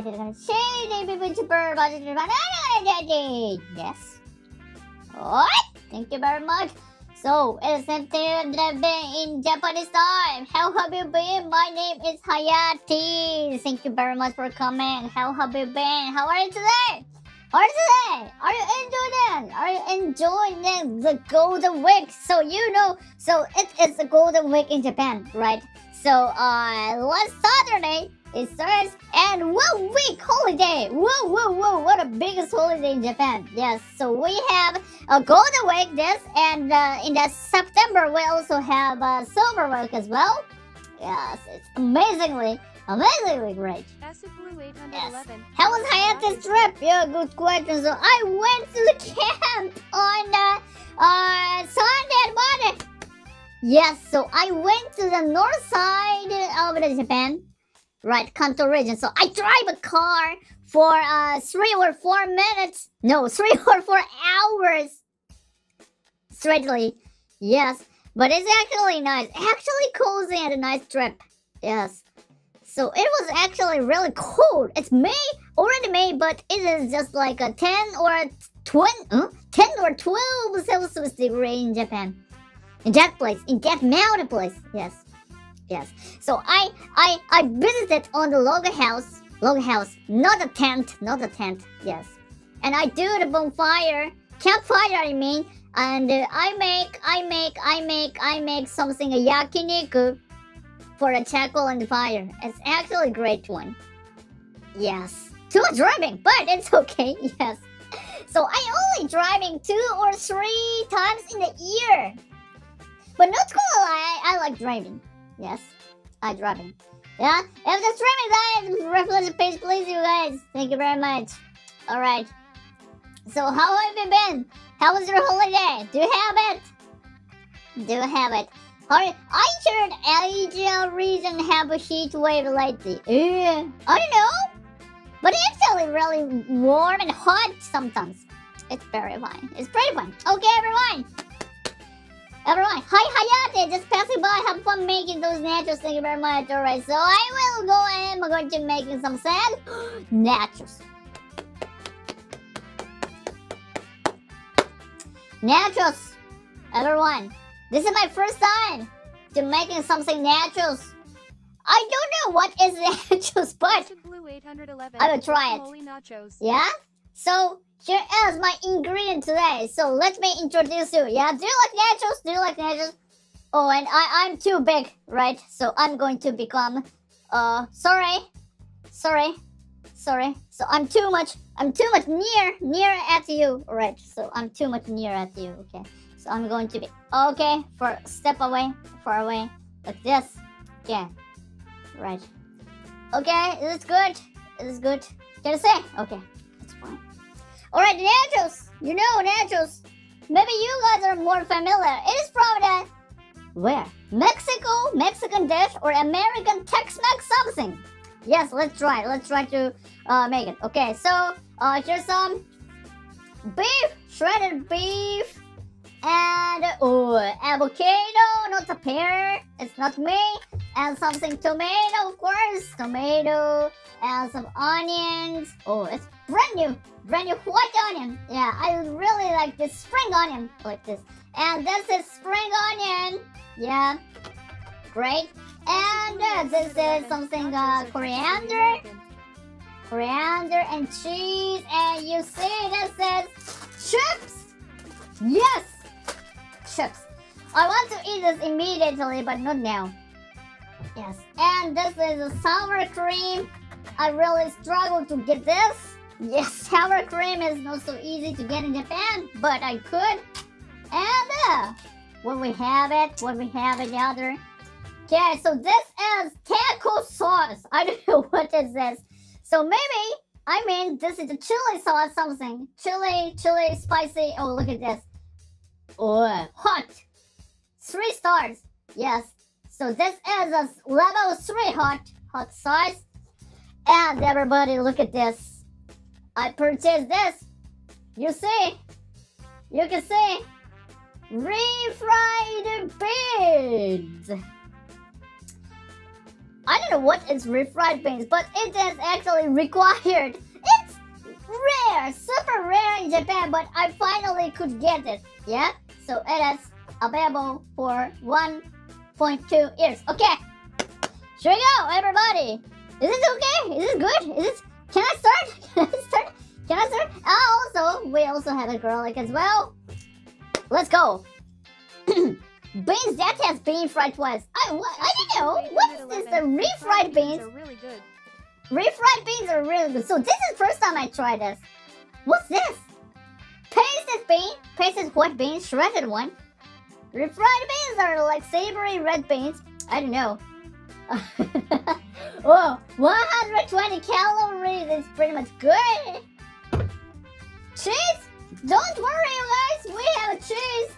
Yes. Alright, thank you very much. So, it's September in Japanese time. How have you been? My name is Hayate. Thank you very much for coming. How have you been? How are you today? Are you enjoying? The Golden Week? So you know, so it is the Golden Week in Japan, right? So last Saturday is Thursday, and 1 week holiday. Whoa, whoa, whoa! What a biggest holiday in Japan. Yes. So we have a Golden Week this, and in the September we also have a Silver Week as well. Yes, it's amazingly great. Yes. How was Hayate's trip? Yeah, good question. So I went to the camp on Sunday and Monday. Yes, so I went to the north side of Japan, right, Kanto region. So I drive a car for 3 or 4 minutes. No, 3 or 4 hours straightly. Yes, but it's actually nice. Actually cozy and a nice trip. Yes. So it was actually really cold. It's May, already May, but it is just like a 10 or 12 Celsius degree in Japan. In that place, in that mountain place. Yes. Yes. So I visited on the log house, not a tent. Yes. And I do the bonfire, campfire I mean, and I make something, a yakiniku. For a charcoal and fire. It's actually a great one. Yes. Too much driving, but it's okay. Yes. So I only driving 2 or 3 times in the year. But not cool. I like driving. Yes. I driving. Yeah. If the streaming dies, refresh the page, please, you guys. Thank you very much. Alright. So how have you been? How was your holiday? Do you have it? Do you have it? Alright, I heard Asia region have a heat wave lately. I don't know, but it's actually really warm and hot sometimes. It's very fun. It's pretty fun. Okay, everyone. Everyone, hi Hayate, just passing by. Have fun making those nachos. Thank you very much. Alright, so I will go and I'm going to making some sad nachos. Nachos, everyone. This is my first time to making something nachos. I don't know what is nachos, but I will try it. Yeah? So, here is my ingredient today. So, let me introduce you. Yeah? Do you like nachos? Oh, and I'm too big, right? So, I'm going to become... Sorry. So, I'm too much near at you. Right. So, I'm too much near at you. Okay. So I'm going to be okay for step away, far away, like this. Yeah, right. Okay, is this good? Is this good? Can I say? Okay, it's fine. All right, nachos. You know nachos. Maybe you guys are more familiar. It is probably that where Mexico, Mexican dish or American Tex-Mex something. Yes, let's try. Let's try to make it. Okay, so here's some beef, shredded beef. And avocado, not a pear, it's not me, and something tomato, of course, tomato, and some onions. Oh, it's brand new white onion. Yeah, I really like this spring onion, like this. And this is spring onion. Yeah, great. And this is something coriander and cheese. And you see, this is chips. Yes. Chips. I want to eat this immediately, but not now. Yes. And this is a sour cream. I really struggle to get this. Yes, sour cream is not so easy to get in Japan, but I could. And when we have it, the other. Okay, so this is taco sauce. I don't know what is this. So maybe, I mean, this is a chili sauce something. Chili, spicy. Oh, look at this. Oh, hot. 3 stars. Yes. So this is a level 3 hot sauce. And everybody, look at this. I purchased this. You see? You can see. Refried beans. I don't know what is refried beans, but it is actually required. It's rare, super rare in Japan, but I finally could get it. Yeah, so it is available for 1.2 years. Okay, here we go, everybody. Is this okay? Is this good? Is this? Can I start? Can I start? Also, we also have a garlic as well. Let's go. Beans that has been fried twice. I don't know. What is this? The refried beans. Really good. Refried beans are really good. So this is the first time I tried this. What's this? Pasted bean. Pasted white beans, shredded one. Refried beans are like savory red beans. I don't know. Whoa, 120 calories is pretty much good. Cheese? Don't worry, guys. We have cheese.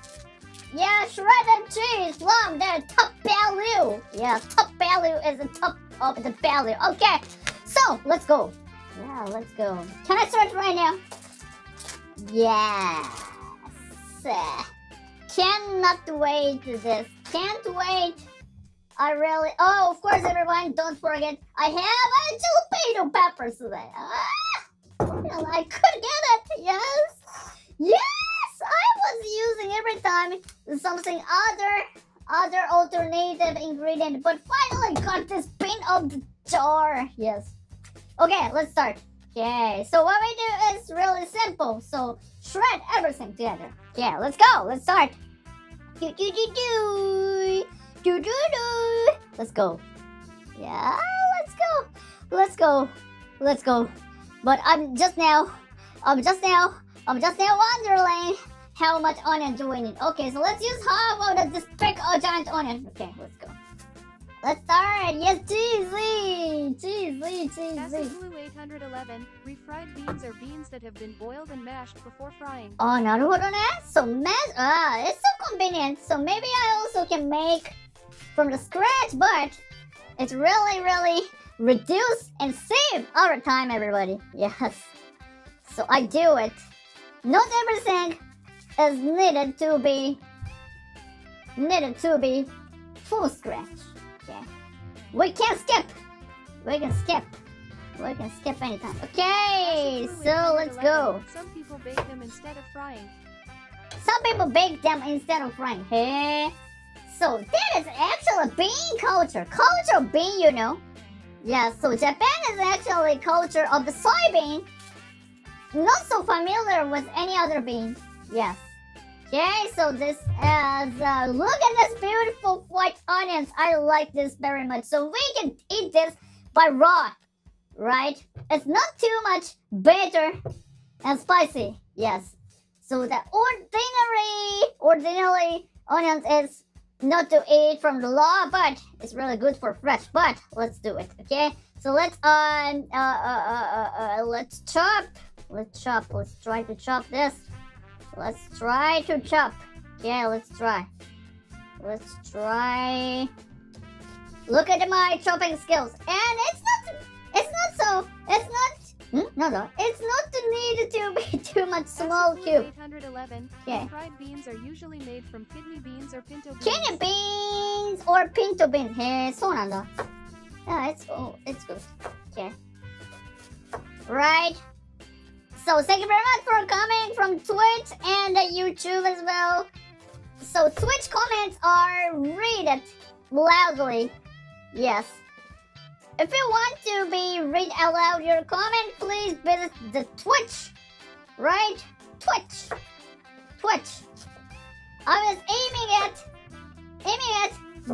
Yeah, shredded cheese from the top value. Yeah, top value is the top of the value. Okay, so let's go. Yeah, let's go. Can I start right now? Yes. Cannot wait to this. Can't wait. I really... Oh, of course, everyone, don't forget. I have a jalapeno peppers today. Ah, I could get it. Yes. Yes. I was using every time something other alternative ingredient, but finally got this pin of the jar. Yes. Okay, let's start. Okay, so what we do is really simple. So shred everything together. Yeah, let's go. Let's start. Do do do do do do do. Let's go. Yeah, let's go. Let's go. Let's go. But I'm just now wondering how much onion do we need. Okay, so let's use half of this big giant onion. Okay, let's go. Let's start. Yes, cheesy, cheesy, cheesy. Cassie Blue 811. Refried beans are beans that have been boiled and mashed before frying. Oh, naruhodo ne. So mash. Ah, it's so convenient. So maybe I also can make from the scratch, but it's really, really reduce and save our time, everybody. Yes. So I do it. Not everything is needed to be full scratch. Okay. We can skip anytime. Okay, so let's go. Some people bake them instead of frying. Hey. So that is actually bean culture. Culture of bean, you know. Yeah, so Japan is actually culture of the soybean. Not so familiar with any other bean. Yes. Okay, so this is... look at this beautiful white onions. I like this very much. So we can eat this by raw, right? It's not too much bitter and spicy. Yes. So the ordinary onions is not to eat from the raw, but it's really good for fresh. But let's do it, okay? So let's chop. Let's try to chop this. Yeah, let's try. Look at my chopping skills. And it's not needed to be too much small cube. 811. Okay. Fried beans are usually made from kidney beans or pinto beans. Hey, so nanda. Yeah, it's good. Okay. Right. So thank you very much for coming from Twitch and YouTube as well. So Twitch comments are read loudly. Yes. If you want to be read aloud your comment, please visit the Twitch. Right? Twitch. I was aiming at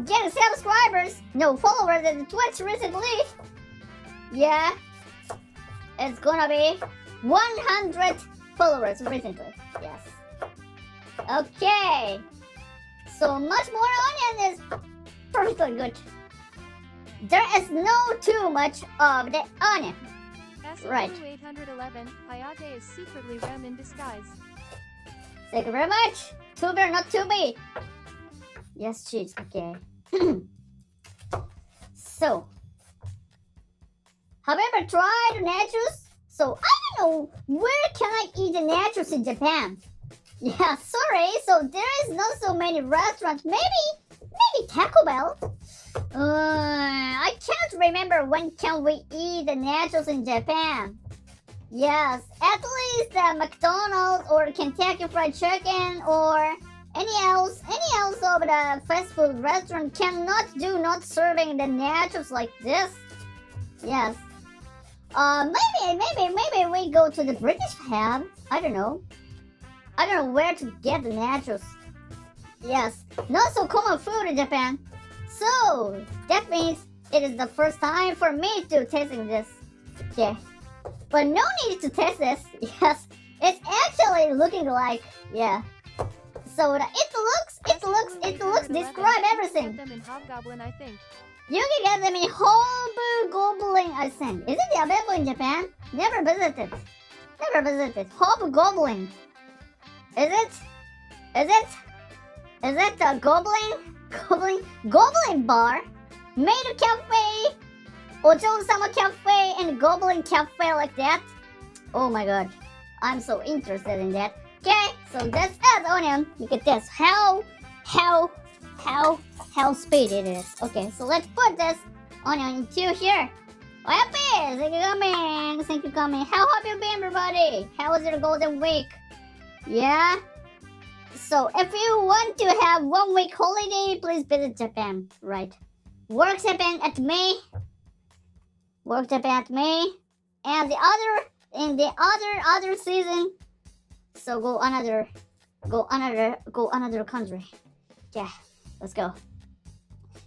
getting subscribers. No, followers at the Twitch recently. Yeah. It's gonna be 100 followers recently. Yes. Okay. So much more onion is perfectly good. There is no too much of the onion. Right. 811. Hayate is secretly Rem in disguise. Thank you very much. To be or not to be. Yes, cheese. Okay. So, have you ever tried nachos? So I don't know where can I eat the nachos in Japan. Yeah, sorry. So there is not so many restaurants. Maybe Taco Bell. I can't remember when can we eat the nachos in Japan. Yes, at least McDonald's or Kentucky Fried Chicken or any else of the fast food restaurant not serving the nachos like this. Yes. Maybe we go to the British pub. I don't know where to get the nachos. Yes, not so common food in Japan. So that means it is the first time for me to tasting this. Okay. But no need to test this. Yes, it's actually looking like, yeah. So it looks. Describe everything. You can get them in Hobu Goblin, I think. Is it available in Japan? Never visited. Hobu Goblin. Is it a goblin bar, maid cafe, Ojo-sama cafe, and goblin cafe like that? Oh my god, I'm so interested in that. Okay, so that's it, Onion. Look at this. How speed it is. Okay, so let's put this Onion into here. Happy! Thank you coming. How have you been, everybody? How was your golden week? Yeah. So if you want to have 1 week holiday, please visit Japan. Right. Work Japan at May, and the other season. So go another country. Yeah, let's go.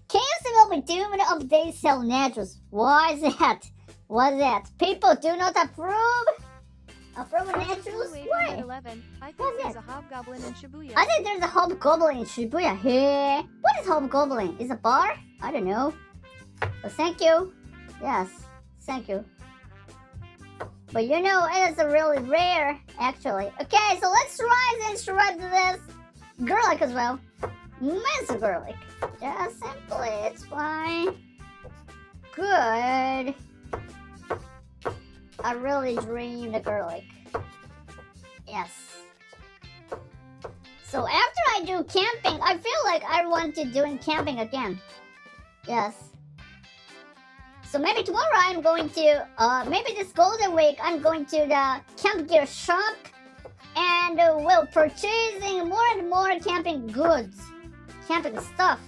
KFC will be doomed if they sell nachos. Why is that? People do not approve. I think there's a hobgoblin in Shibuya here. What is hobgoblin? Is it a bar? I don't know. Well, thank you. Yes, thank you. But you know, it is really rare, actually. Okay, so let's rise and shred this garlic as well. Minced garlic. Just simply, it's fine. Good. I really drained the garlic. Yes. So after I do camping, I feel like I want to do camping again. Yes. So maybe tomorrow I'm going to, maybe this golden week, I'm going to the camp gear shop and we'll purchasing more and more camping goods, camping stuff.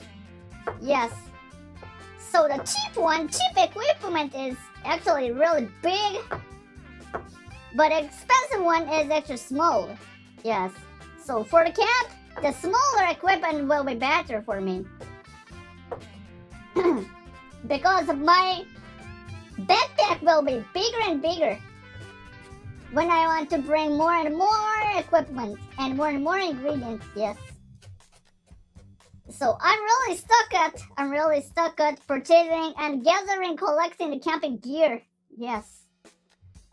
Yes. So the cheap equipment is actually really big, but the expensive one is actually small. Yes. So for the camp, the smaller equipment will be better for me. Because my backpack will be bigger and bigger when I want to bring more and more equipment and more ingredients. Yes. So I'm really stuck at purchasing and gathering, collecting the camping gear. Yes.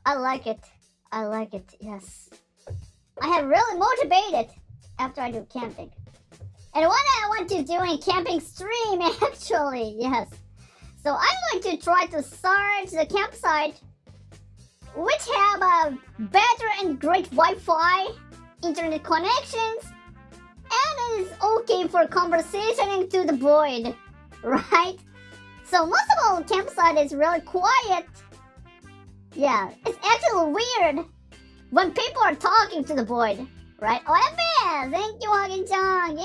I like it. Yes. I have really motivated after I do camping. And what I want to do in camping stream, actually. Yes. So I'm going to try to search the campsite which have a better and great Wi-Fi, internet connections, and is okay for conversationing to the void, right? So most of all, campsite is really quiet. Yeah, it's actually weird when people are talking to the void, right? Oh, thank you, Hagin-chan.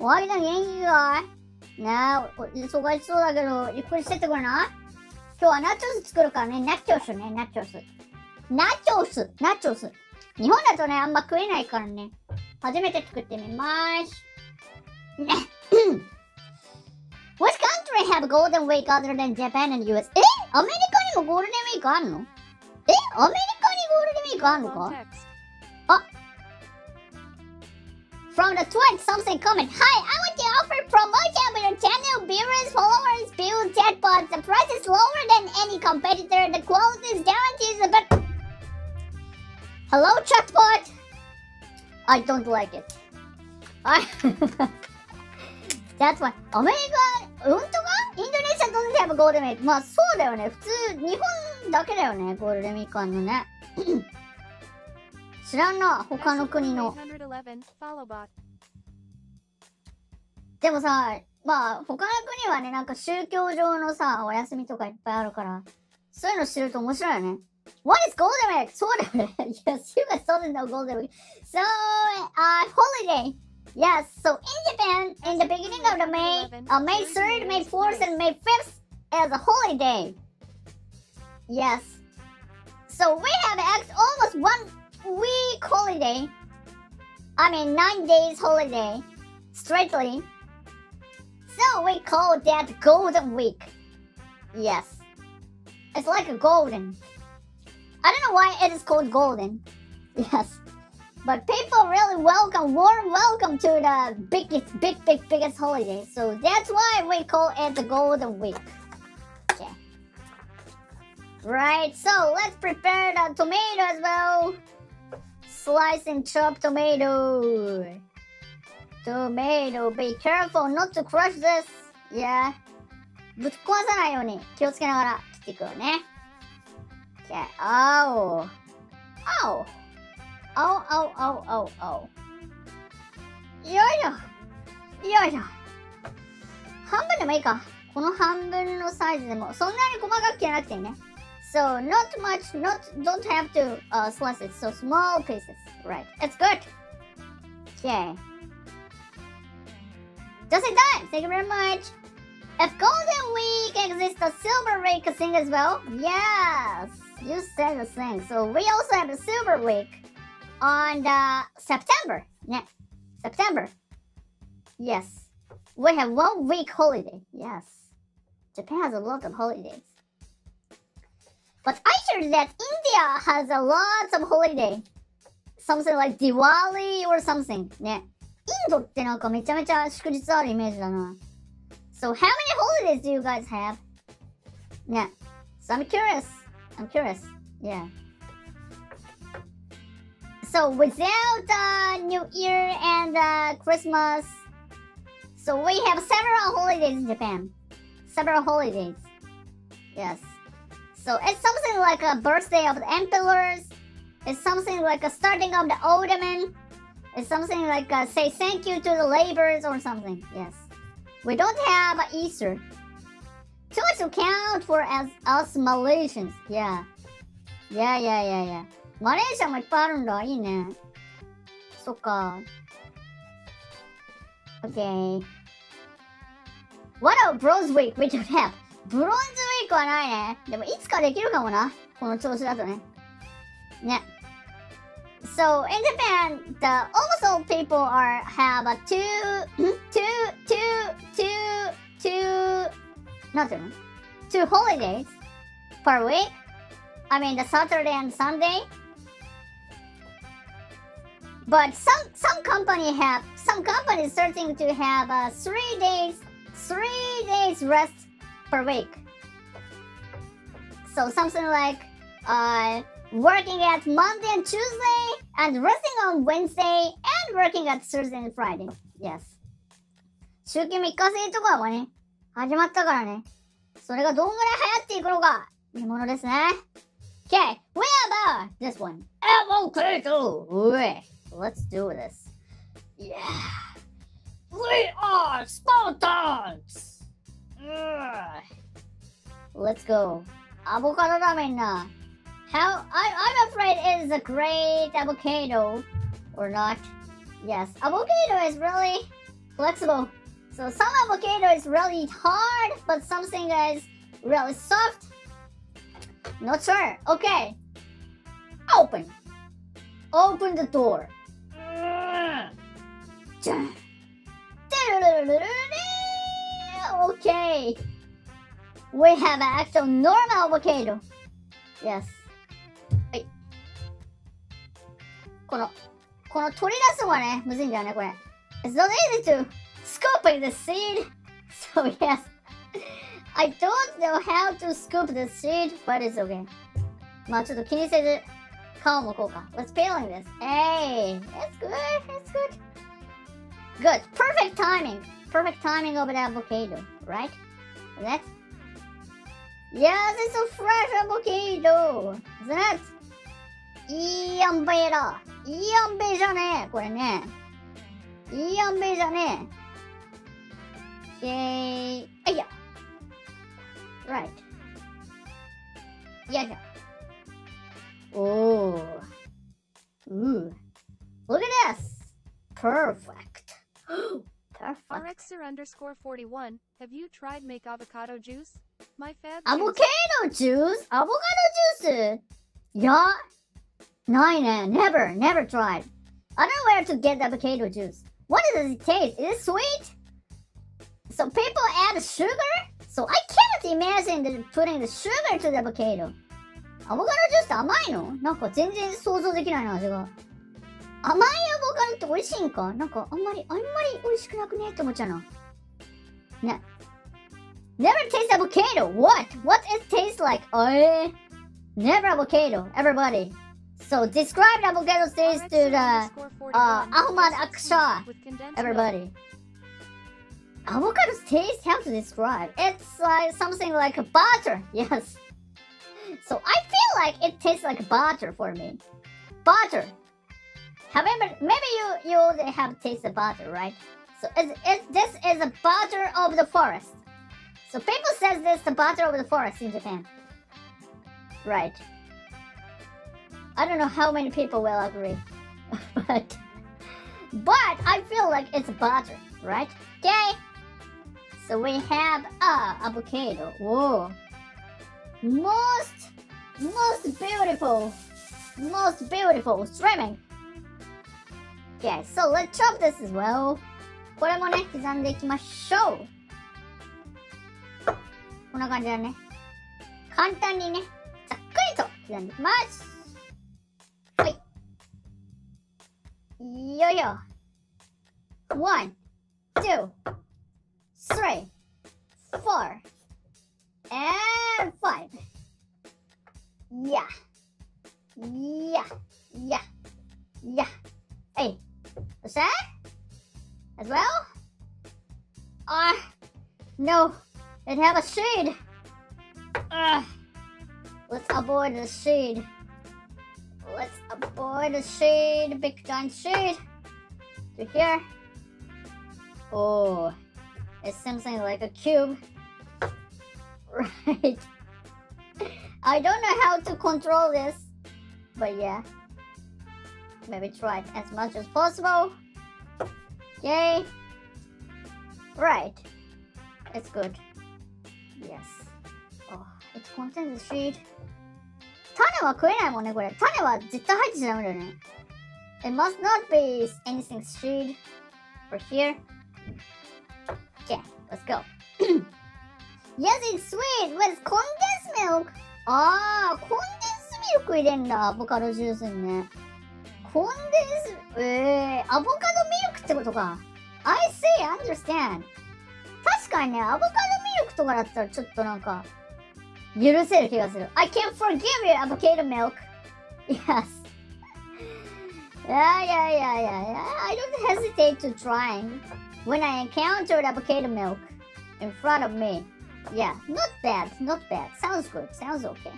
Genki-kai. Now, nachos. 日本だとね、あんま食えないからね。初めて作ってみます。Which country have golden week other than Japan and US? え、アメリカにもゴールデンウィークあるの？え、アメリカにゴールデンウィークあるのか？あ。 From the Twitch, something comment. Hi, I want to offer promotion with your channel, viewers, followers, views, chatbots. The price is lower than any competitor. The quality is guaranteed. But hello, chatbot. I don't like it. That's why. America, Indonesia doesn't have a golden week. まあそうだよね。普通日本だけだよね。ゴールデンウィークあるのね。知らんな他の国の。でもさ、まあ他の国はね、なんか宗教上のさ、お休みとかいっぱいあるから、そういうの知ると面白いよね。What is Golden Week? Golden Week? Yes, you guys don't know Golden Week. So, holiday. Yes, so in Japan, in the beginning of the May 3rd, May 4th, and May 5th is a holiday. Yes. So we have almost 1 week holiday. I mean, 9 days holiday, straightly. So we call that Golden Week. Yes. It's like a golden. I don't know why it is called golden. Yes. But people really warm welcome to the biggest holiday. So that's why we call it the Golden Week. Okay. Right, so let's prepare the tomato as well. Slice and chop tomato. Tomato, be careful not to crush this. Yeah. ぶっ壊さないように気をつけながら切っていくよね。Okay. Oh. Oh. Oh, oh, oh, oh, oh. Yoyo. Yoyo. 半分でもいいか。この半分のサイズでもそんなに細かく切らなくていいね。So, not much, don't have to slice it. So, small pieces. Right. It's good. Okay. Just in time. Thank you very much. If Golden Week exists, the Silver Week thing as well. Yes, you said the thing. So we also have the Silver Week on the September. Yeah. September. Yes, we have 1 week holiday. Yes, Japan has a lot of holidays. But I heard that India has a lot of holiday. Something like Diwali or something. Yeah. インドってなんかめちゃめちゃ祝日あるイメージだな。 So, how many holidays do you guys have? Yeah. So, I'm curious. Yeah. So, without New Year and Christmas, so we have several holidays in Japan. Several holidays. Yes. So, it's something like a birthday of the emperors. It's something like a starting of the ottoman. It's something like say thank you to the laborers or something. Yes. We don't have Easter. Too much to count for us Malaysians. Yeah. Yeah. Malaysia もいっぱいあるんだ。いいね。そっか。Okay. What about Bronze Week? We don't have. Bronze Week はないね。でもいつかできるかもな。この調子だとね。ね。So in Japan, almost all people have a two holidays per week. I mean the Saturday and Sunday. But some companies starting to have 3 days rest per week. So something like working at Monday and Tuesday, and resting on Wednesday, and working at Thursday and Friday. Yes. 週休3日制とかはね、始まったからね。それがどんぐらい流行っていくのか、見ものですね。Okay, what about this one? MOK2! Let's do this. Yeah! We are Spartans! Let's go. アボカドだみんな。 How I'm afraid it is a great avocado or not. Yes, avocado is really flexible. So some avocado is really hard, but something is really soft. Not sure. Okay. Open. Open the door. Okay. We have an actual normal avocado. Yes. この取り出すのはね、むずいんだよね、これ。It's not easy to scoop the seed. So yes, I don't know how to scoop the seed, but it's okay. まあちょっと気にせず顔もこうか。Let's peeling this. Hey, it's good, it's good. Good, perfect timing. Perfect timing of the avocado, right? That's. Yes, it's a fresh avocado. Isn't it? いいあんべーだ。いいあんべーじゃねえ。これね。いいあんべーじゃねえ。Yay. Yeah. Right. Yeah. Oh. Ooh. Look at this. Perfect. Perfect. Alexer_41. Have you tried make avocado juice? My favorite. Avocado juice. Avocado juice. Yeah. Never tried. I don't know where to get avocado juice. What does it taste? Is it sweet? So people add sugar? So I can't imagine that putting the sugar to the avocado. Avocado juice is 甘いの? なんか全然想像できないな味が。甘いアボカドって美味しいんか? なんかあんまり美味しくなくねって思っちゃうな。ね。Never taste avocado. What it tastes like? Never avocado. Everybody. So describe avocado taste to the Ahmad Akshar. Everybody. Avocado's taste, how to describe? It's like something like butter, yes. So I feel like it tastes like butter for me. Butter. However, maybe you have tasted butter, right? So this is the butter of the forest. So people says this is the butter of the forest in Japan. Right. I don't know how many people will agree. But I feel like it's butter, right? Okay. So we have avocado. Whoa. Most beautiful streaming. Okay, so let's chop this as well. これもね、刻んでいきましょう。こんな感じだね。簡単にね、ざっくりと刻んでいきます。はい。よいよ。1, 2, 3, 4, and 5. Yeah. Hey, what's that? As well? No, it have a shade. Let's avoid the shade. Big time shade. To here. Oh, it's something like a cube. Right. I don't know how to control this, but yeah. Maybe try it as much as possible. Yay. Right. It's good. Yes. Oh, it contains the seed. 種は食えないもんねこれ。種は絶対入ってちゃダメだよね。It must not be anything seed for here. Okay, let's go. Yes, it's sweet with condensed milk. Ah, condensed milk 入れんだ。アボカドジュースにね。Condensed, avocado milk ってことか。I see, understand. 確かにね、アボカドミルクとかだったらちょっとなんか許せる気がする。I can't forgive you, avocado milk. Yes. Yeah. I don't hesitate to trying when I encountered avocado milk in front of me. Yeah, not bad. Sounds good, sounds okay.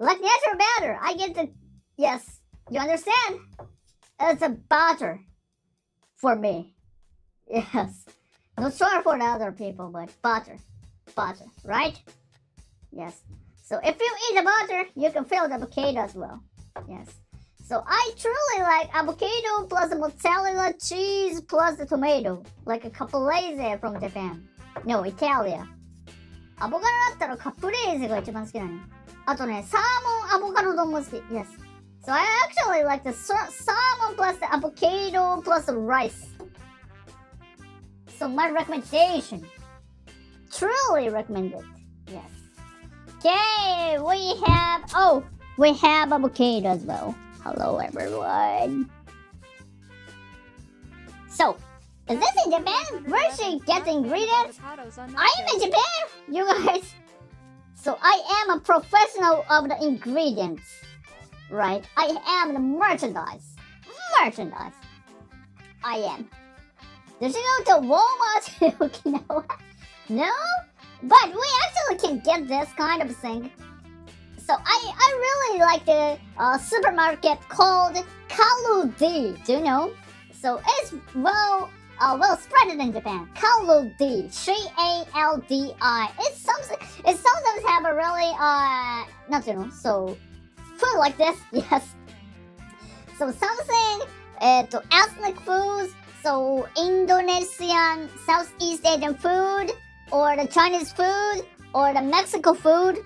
Like natural batter, I get the... Yes, you understand? It's a butter for me. Yes. Not sure for the other people, but butter. Butter, right? Yes. So if you eat the butter, you can feel the avocado as well. Yes. So I truly like avocado plus the mozzarella cheese plus the tomato. Like a caprese from Japan. No, Italia. アボカドだったらカプレーゼが一番好きなの。あとね、サーモンアボカド丼も好き。Yes. So I actually like the salmon plus the avocado plus the rice. So my recommendation. Truly recommended. Yes. Okay, we have avocado as well. Hello everyone. So, is this in Japan? Where should you get the ingredients? I'm in Japan, you guys. So I am a professional of the ingredients. Right, I am the merchandise. I am. Did you go to Walmart in Okinawa? No? But we actually can get this kind of thing. So I really like the supermarket called Kaldi. Do you know? So it's well well spread in Japan. Kaldi, Kaldi. It sometimes have a really so food like this, yes. So something to ethnic foods, so Indonesian, Southeast Asian food, or the Chinese food, or the Mexico food,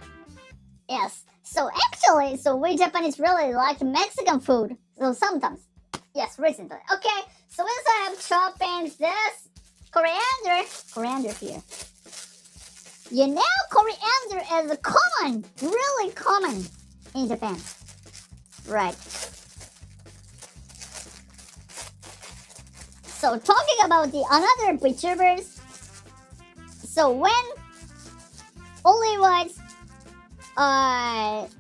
yes. So actually, so we Japanese really like Mexican food. So sometimes, yes, recently. Okay, so we also have chopped and this coriander here. You know, coriander is common, really common in Japan, right? So talking about the another VTubers. So when Oli was at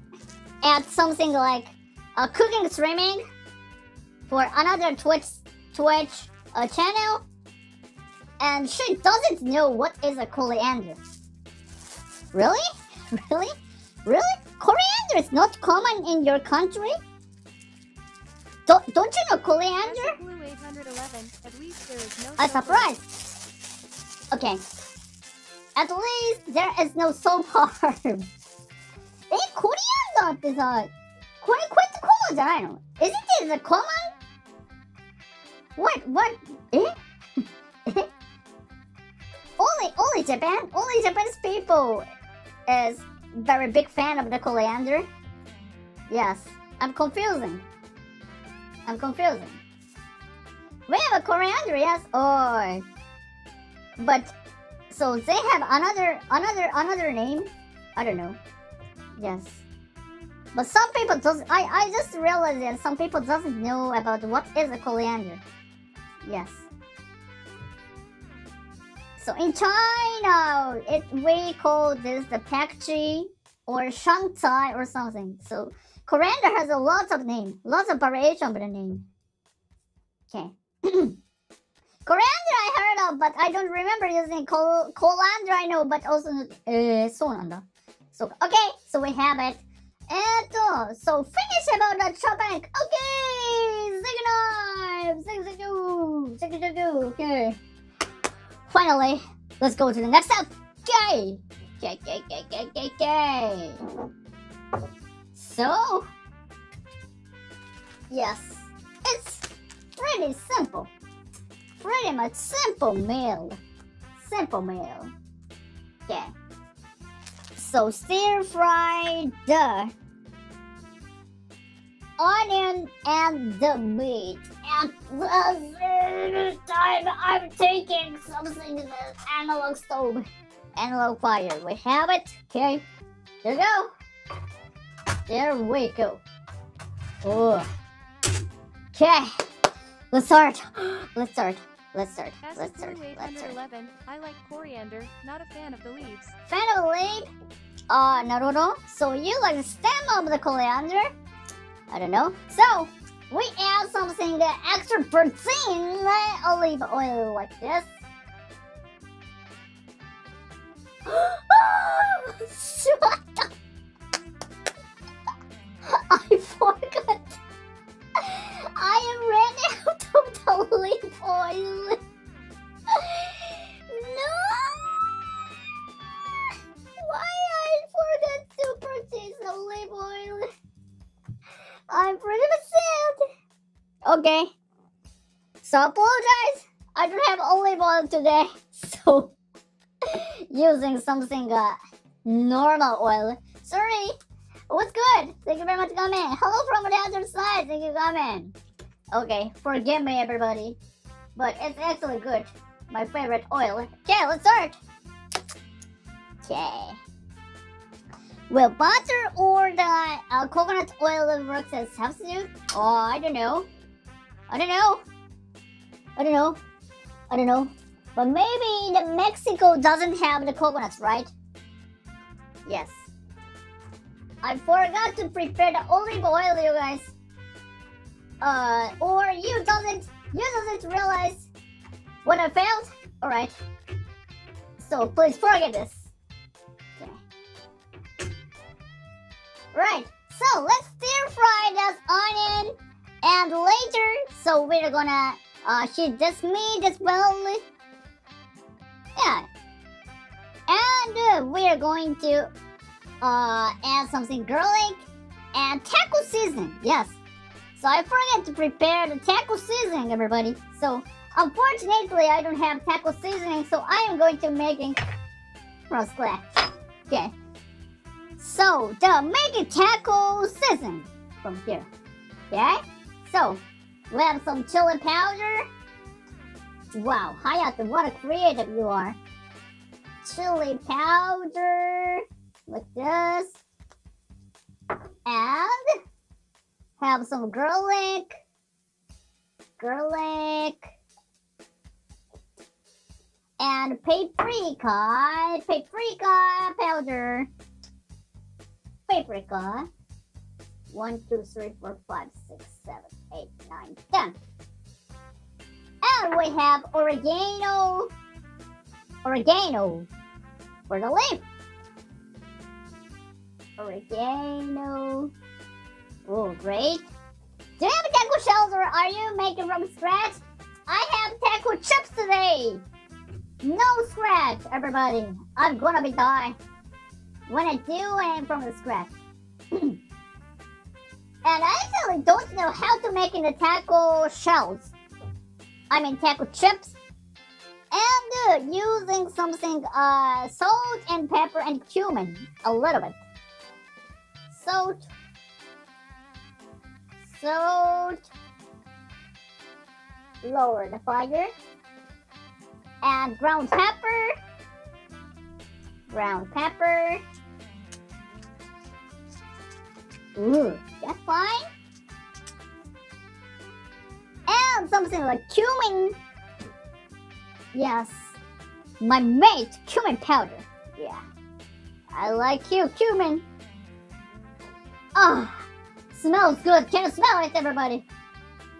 something like a cooking streaming for another Twitch channel, and she doesn't know what is a coriander. Really? Coriander is not common in your country? Don't you know coriander? A surprise. Okay. At least there is no soap harm. Coriander is quite common, I know. Isn't it common? What? Only Japan? Only Japanese people is very big fan of the coriander. Yes, I'm confusing. We have a coriander, yes. Oh, but so they have another name. I don't know. Yes, but some people doesn't. I just realized that some people doesn't know about what is a coriander. Yes. So in China, we call this the pakchi or shangcai or something. So coriander has a lot of name, lots of variation of the name. Okay. Coriander I heard of, but I don't remember using colander. I know, but also sonanda. So, okay, so we have it. So finish about the chopbank. Okay, okay. Finally, let's go to the next step. Okay. So, yes, it's pretty simple. Pretty much simple meal. Okay. So stir-fried the onion and the meat. At the time, I'm taking something in the analog stove. Analog fire. We have it. Okay. There we go. Oh. Okay. Let's start. I like coriander, not a fan of the leaves. Fan of the leaf? Naruto. So you like the stem of the coriander? I don't know. So we add something, the extra protein, like olive oil, like this. Shut up! I forgot. I ran out of the olive oil. No! Why I forgot to purchase olive oil? I'm pretty upset. Okay. So I apologize. I don't have olive oil today. So using something normal oil. Sorry. What's good? Thank you very much for coming. Hello from the other side. Thank you for coming. Okay, forgive me everybody. But it's actually good. My favorite oil. Okay, let's start. Okay. Will butter or the coconut oil works as substitute? Oh, I don't know. But maybe the Mexico doesn't have the coconuts, right? Yes. I forgot to prepare the olive oil, you guys. Or you doesn't realize what I failed. All right. So please forget this. Okay. Right. So let's stir fry this onion, and later, so we're gonna She just made as well. Yeah. And we are going to add something garlic and taco season. Yes. So I forgot to prepare the taco seasoning, everybody. So unfortunately, I don't have taco seasoning, so I am going to making from scratch. Okay. So the make a taco season from here. Okay. So we have some chili powder. Wow, Hayate, what a creative you are. Chili powder like this, and have some garlic, and paprika powder, paprika. 1, 2, 3, 4, 5, 6, 7, 8, 9, 10. And we have oregano for the leaf. Oregano. Oh, great. Do you have taco shells or are you making from scratch? I have taco chips today. No scratch, everybody. I'm gonna be dying. When I do, I am from the scratch. And I actually don't know how to make the taco shells. I mean taco chips. And using something salt and pepper and cumin a little bit. Salt, lower the fire, and ground pepper, ooh, that's fine, and something like cumin, yes, my mate, cumin powder, yeah, I like you, cumin. Ah, oh, smells good. Can you smell it, everybody?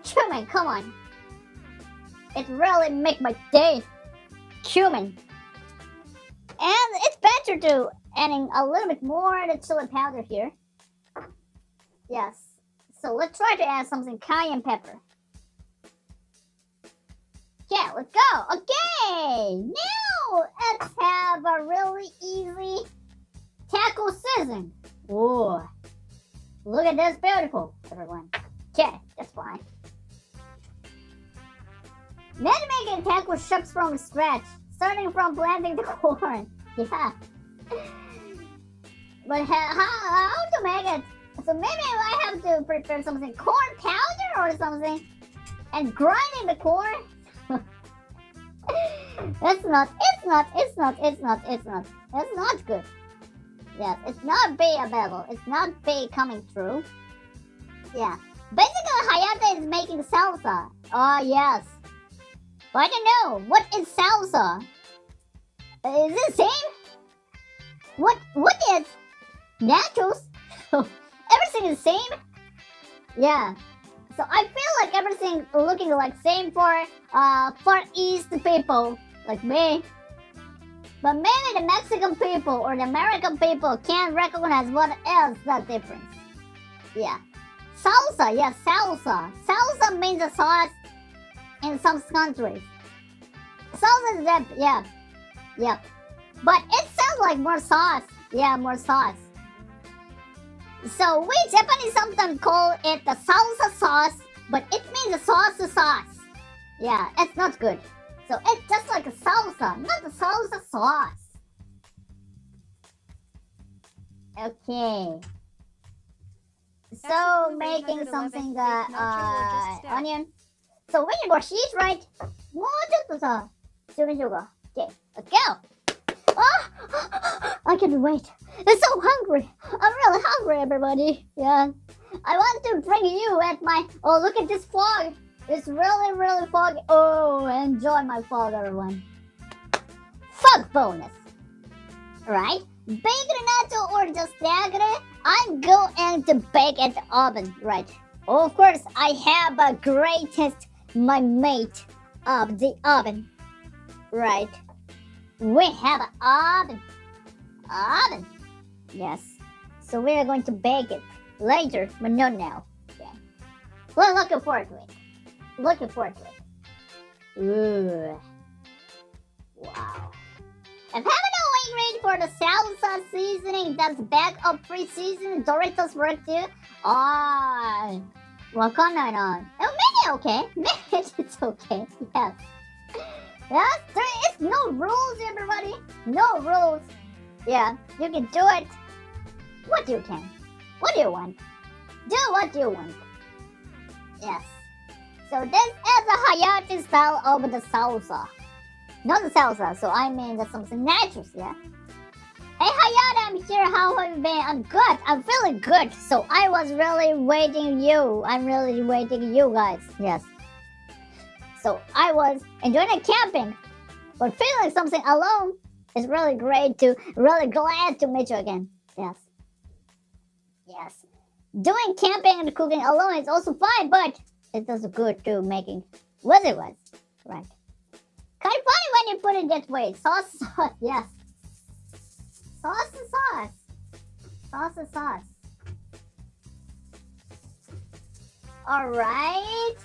Cumin, come on. It really makes my day. Cumin. And it's better to adding a little bit more the chili powder here. Yes. So let's try to add something cayenne pepper. Yeah, let's go. Okay. Now let's have a really easy taco season. Ooh. Look at this, beautiful, everyone. Okay, that's fine. Then making taco chips from scratch, starting from blending the corn. Yeah. But how to make it? So maybe I have to prepare something, corn powder or something, and grinding the corn. It's not good. Yes, it's not be available. It's not be coming through. Yeah. Basically, Hayate is making salsa. Oh, yes. But I don't know. What is salsa? Is it the same? What is? Nachos? Everything is same? Yeah. So I feel like everything looking like same for Far East people like me. But maybe the Mexican people or the American people can't recognize what is the difference. Yeah. Salsa, yes, salsa. Salsa means a sauce in some countries. Salsa is that, yeah. Yeah. But it sounds like more sauce. Yeah, more sauce. So we Japanese sometimes call it the salsa sauce, but it means a sauce to sauce. Yeah, it's not good. So it's just like a salsa, not a salsa sauce. Okay. So making something onion. So we need more cheese, right? Okay, let's go. Oh, I can't wait. I'm so hungry. I'm really hungry, everybody. Yeah. I want to bring you at my... Oh, look at this fog. It's really, really foggy. Oh, enjoy my fog, everyone. Fog bonus. Alright. Baked nacho or just dagre. I'm going to bake at the oven, right? Of course, I have a greatest, my mate of the oven. Right. We have an oven. Oven. Yes. So we are going to bake it later, but not now. Yeah. We're looking forward to it. Ooh. Wow. If having a waiting for the salsa seasoning, does bag of pre-season Doritos work too? Ah, wakanae. Oh, maybe okay. Maybe it's okay. Yes. Yes, there is no rules, everybody. No rules. Yeah, you can do it. What you can. What do you want? Do what you want. Yes. So this is a Hayate style of the salsa. Not the salsa, so I mean that's something natural, yeah? Hey Hayate, I'm here, how have you been? I'm good, I'm feeling good. So I was really waiting you. I'm really waiting you guys, yes. So I was enjoying a camping, but feeling something alone is really great to, really glad to meet you again, yes. Yes. Doing camping and cooking alone is also fine, but it does good to making what it was. Right. Kind of funny when you put it that way. Sauce, sauce, yes. Sauce, sauce. Sauce, sauce. Alright.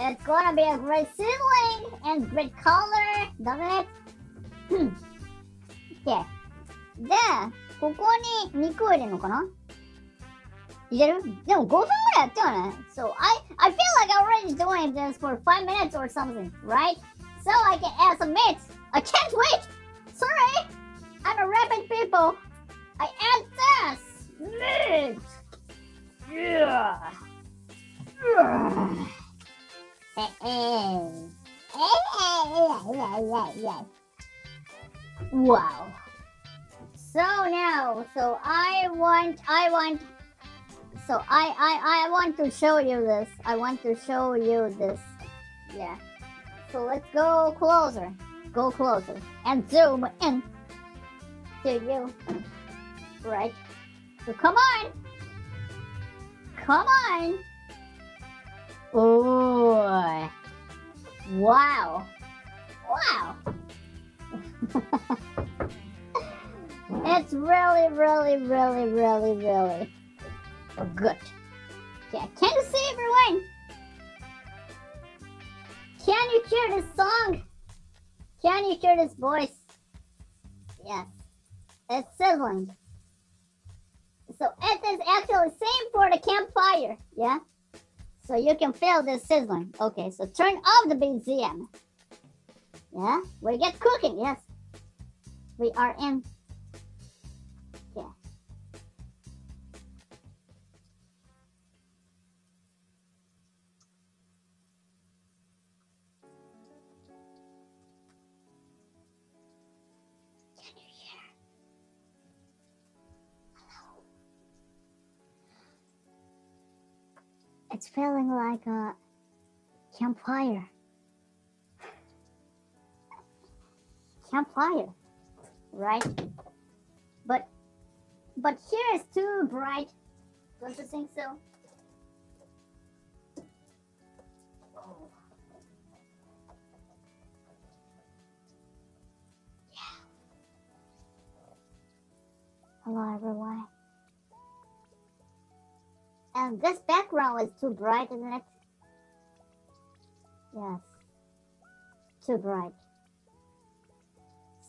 It's gonna be a great sizzling and great color, doesn't it? Okay. Then, ここに肉を入れるのかな? 入れる? でも5分ぐらいやったよね? So I feel like I'm already doing this for 5 minutes or something, right? So I can add some meat. I can't wait. Sorry, I'm a rabbit people. I add this meat. Yeah. Wow. So now, so I want to show you this. I want to show you this. Yeah. So let's go closer. Go closer. And zoom in to you. Right. So come on. Come on. Oh. Wow. Wow. It's really, really, really, really, really good. Yeah, can you see everyone? Can you hear this song? Can you hear this voice? Yes, it's sizzling. So it is actually same for the campfire, yeah? So you can feel this sizzling. Okay, so turn off the BGM. Yeah, we get cooking, yes. We are in. It's feeling like a campfire. Campfire, right? But here is too bright. Don't you think so? Oh. Yeah. Hello, everyone. And this background is too bright, isn't it? Yes. Too bright.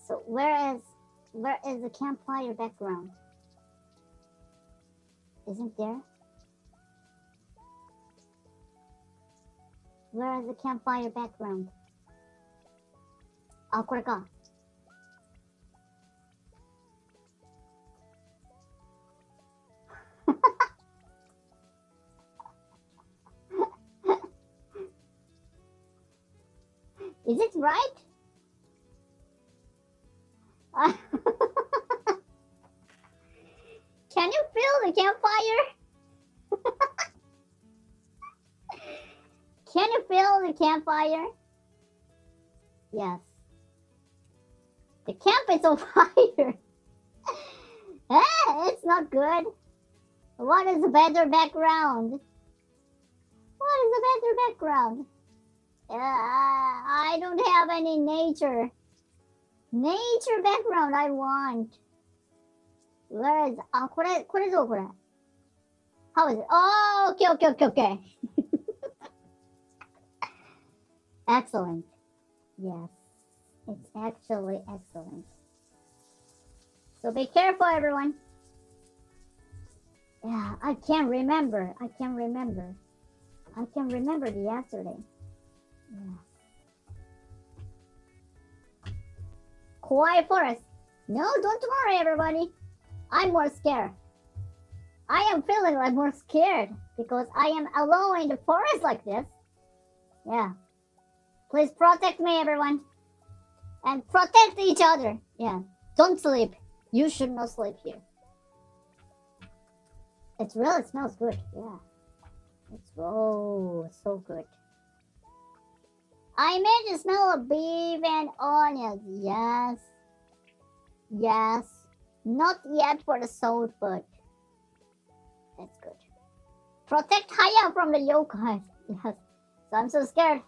So where is the campfire background? Isn't there? Where is the campfire background? Ah, here it is. Is it right? Can you feel the campfire? Can you feel the campfire? Yes. The camp is on fire. Hey, it's not good. What is a better background? What is a better background? I don't have any nature. Nature background I want. Where is... Ah, this. How is it? Oh, okay. excellent. Yes, it's actually excellent. So be careful, everyone. Yeah, I can't remember. I can't remember. I can't remember the yesterday. Yeah. Quiet forest. No, don't worry, everybody. I'm more scared. I am feeling like more scared because I am alone in the forest like this. Yeah. Please protect me, everyone. And protect each other. Yeah. Don't sleep. You should not sleep here. It really smells good. Yeah. It's oh, so good. I made the smell of beef and onions. Yes. Yes. Not yet for the soul food. That's good. Protect Haya from the yokai. Yes. So I'm so scared.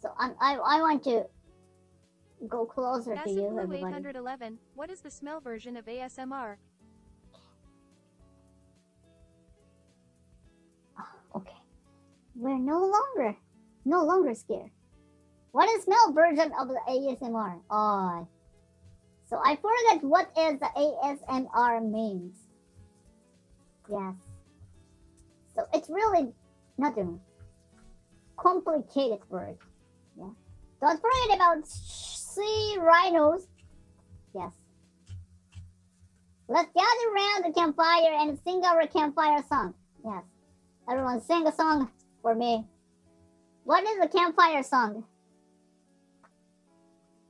So I want to go closer to you, everybody. 811. What is the smell version of ASMR? Okay. We're no longer scared. What is smell version of the ASMR? Oh. So I forgot what is the ASMR means. Yes. So it's really not a complicated word. Yeah. Don't forget about sea rhinos. Yes. Let's gather around the campfire and sing our campfire song. Yes. Everyone sing a song for me. What is the campfire song?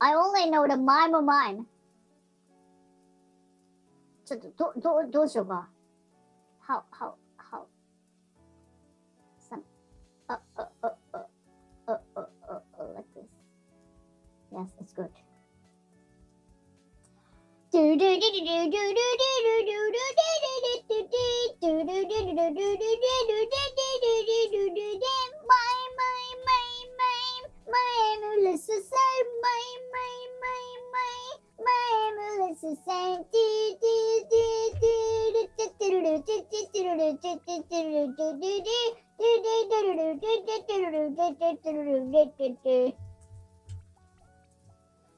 I only know the mime of mime. How? Some. Like this. Yes, it's good.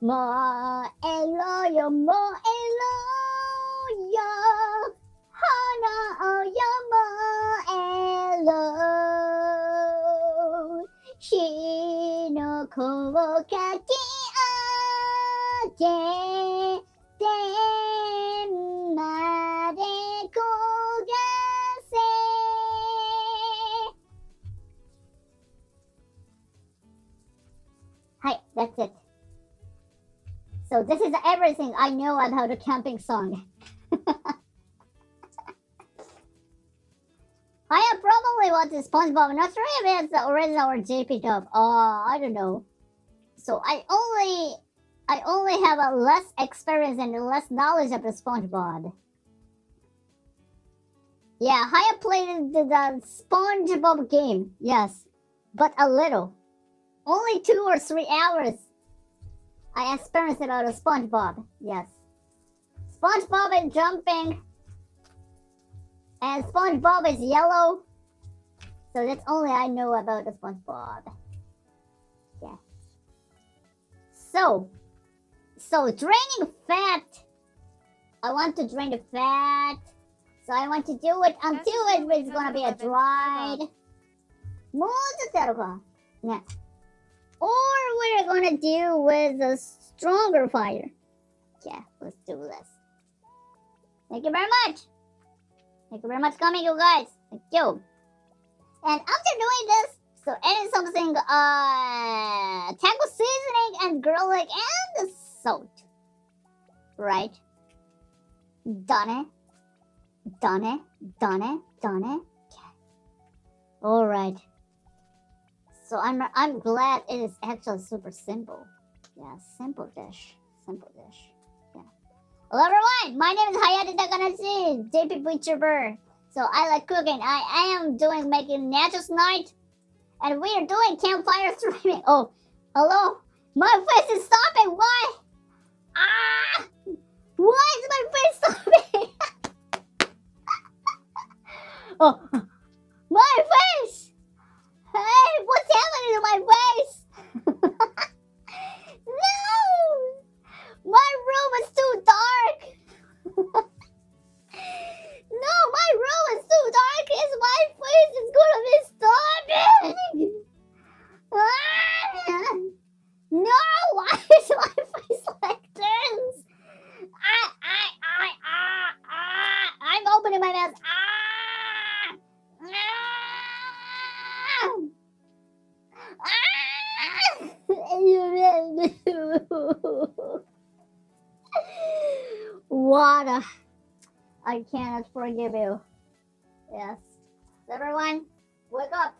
Mo elo yo hana o yo mo elo shinoko wo kaki age den made kogase. Hi, that's it. So this is everything I know about the camping song. I probably want to Spongebob. Not sure if it's the original or JP dub. I don't know. So I only have a less experience and less knowledge of the Spongebob. Yeah, I played the Spongebob game. Yes, but a little, only 2 or 3 hours. I experienced about a Spongebob, yes. Spongebob is jumping. And Spongebob is yellow. So that's only I know about the Spongebob. Yeah. So draining fat. I want to drain the fat. So I want to do it until it's gonna be a dried. Yeah. Or we're gonna deal with a stronger fire. Yeah, let's do this. Thank you very much. Thank you very much coming, you guys. Thank you. And after doing this, so adding something, taco seasoning and garlic and salt. Right. Done it. Yeah. All right. So I'm glad it is actually super simple. Yeah, simple dish. Yeah. Hello everyone, my name is Hayate Takanashi, JP VTuber. So I like cooking. I am doing making nachos night, and we are doing campfire streaming. Oh, hello, my face is stopping. Why? Ah, why is my face stopping? Oh, my face. Hey, what's happening to my face? God, I cannot forgive you. Yes. Everyone, wake up.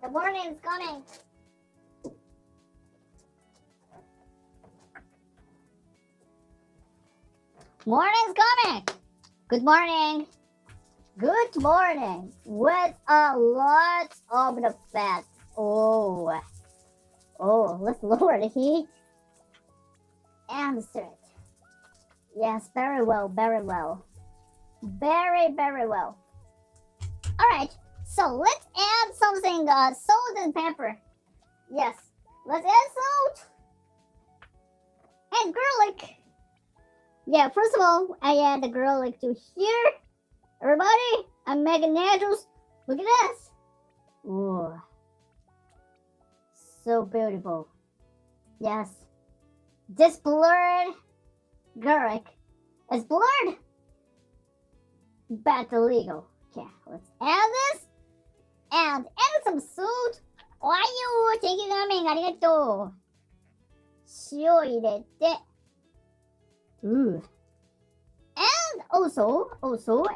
The morning is coming. Morning's coming. Good morning. Good morning. With a lot of the fat. Oh. Oh, let's lower the heat. And stir it. Yes, very well, very well. Very, very well. Alright, so let's add something, salt and pepper. Yes, let's add salt. And garlic. Yeah, first of all, I add the garlic to here. Everybody, I'm making noodles. Look at this. Ooh. So beautiful. Yes. This blurred garlic is blurred, but illegal. Okay, let's add this and add some salt. Oyo, thank you, coming. Arigato. Shio. Ooh. And also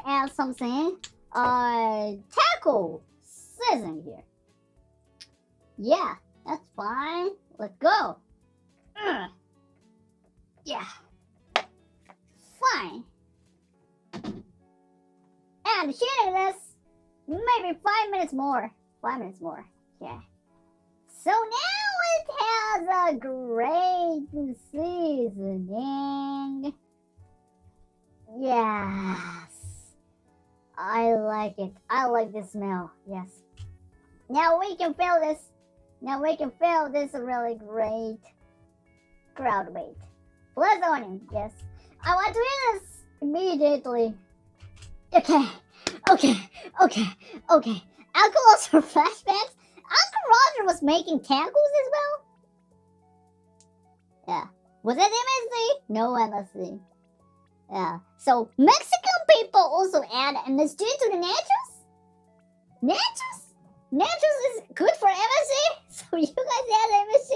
add something. Taco season here. Yeah, that's fine. Let's go. Ugh. Yeah. Fine. And heating this maybe 5 minutes more. 5 minutes more. Yeah. So now it has a great seasoning. Yes. I like it. I like the smell. Yes. Now we can feel this. Now we can feel this really great crowd weight. Let's on him, yes. I want to eat this immediately. Okay. Uncle Roger flashbacks. Uncle Roger was making tacos as well? Yeah. Was it MSG? No MSG. Yeah. So, Mexican people also add MSG to the nachos? Nachos? Nachos is good for MSG? So, you guys add MSG?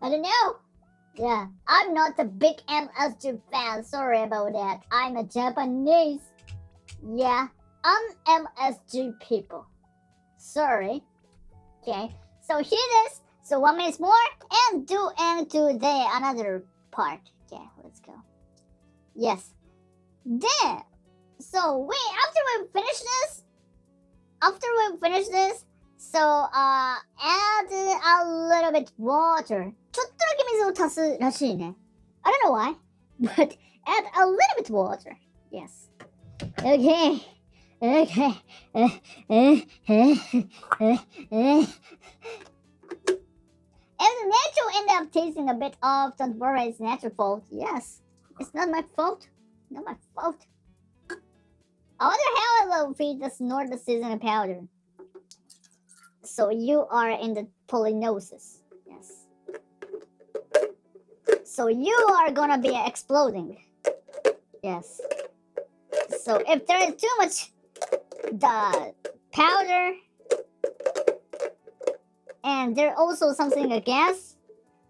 I don't know. Yeah, I'm not a big MSG fan, sorry about that. I'm a Japanese. Yeah, I'm MSG people. Sorry. Okay, so here it is. So 1 minute more and do into the another part. Okay, let's go. Yes. Then, so wait, after we finish this, so add a little bit water. I don't know why, but add a little bit water. Yes. Okay. If the natural end up tasting a bit off, don't worry, it's natural fault. Yes. It's not my fault. Not my fault. I wonder how I will feed the snort the seasoning powder. So you are in the polynosis. Yes. So you are gonna be exploding. Yes. So if there is too much the powder and there also something a gas,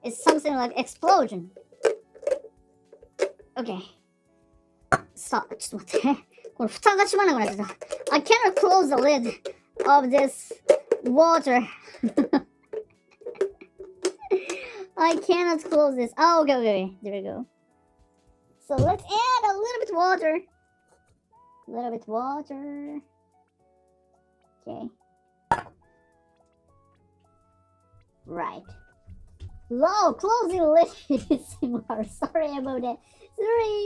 it's something like explosion. Okay. So I cannot close the lid of this water. I cannot close this. Oh, okay. There we go. So let's add a little bit water. A little bit water. Okay. Right. Low, close the lid. Sorry about that. Sorry.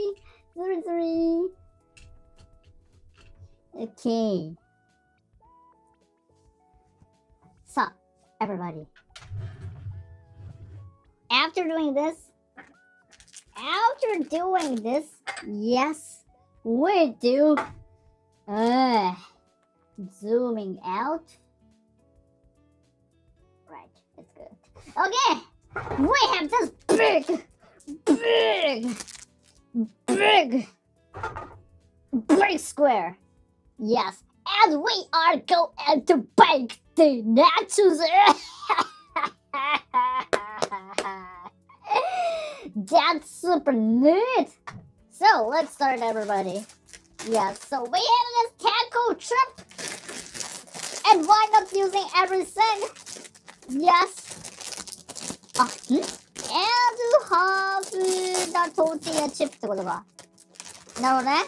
Okay. So, everybody. After doing this, yes, we do zooming out. Right, it's good. Okay, we have this big square. Yes, and we are going to bake the nachos. That's super neat. So let's start, everybody. Yeah, so we have this taco trip, and why not using everything? Yes. Ah, and you have the tortilla chip to go. Know that?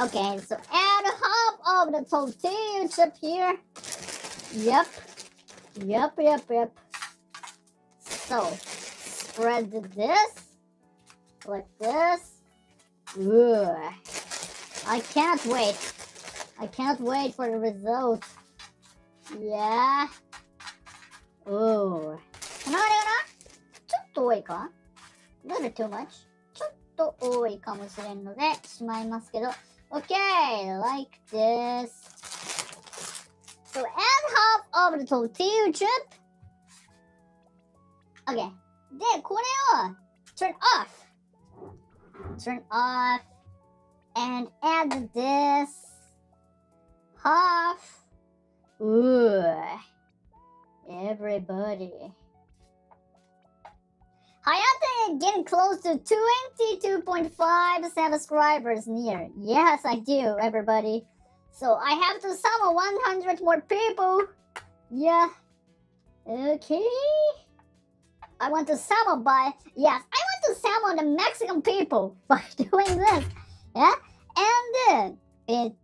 Okay, so add half of the tortilla chip here. Yep. So spread this like this. Ooh, I can't wait for the result. Yeah. Ooh. A little too much. Okay, like this. So add half of the tortilla chip. Okay. Then turn off and add this half. Ooh, everybody. Hayate getting close to 22.5 subscribers near. Yes, I do, everybody. So I have to summon 100 more people. Yeah. Okay. I want to summon the Mexican people by doing this. Yeah. And then,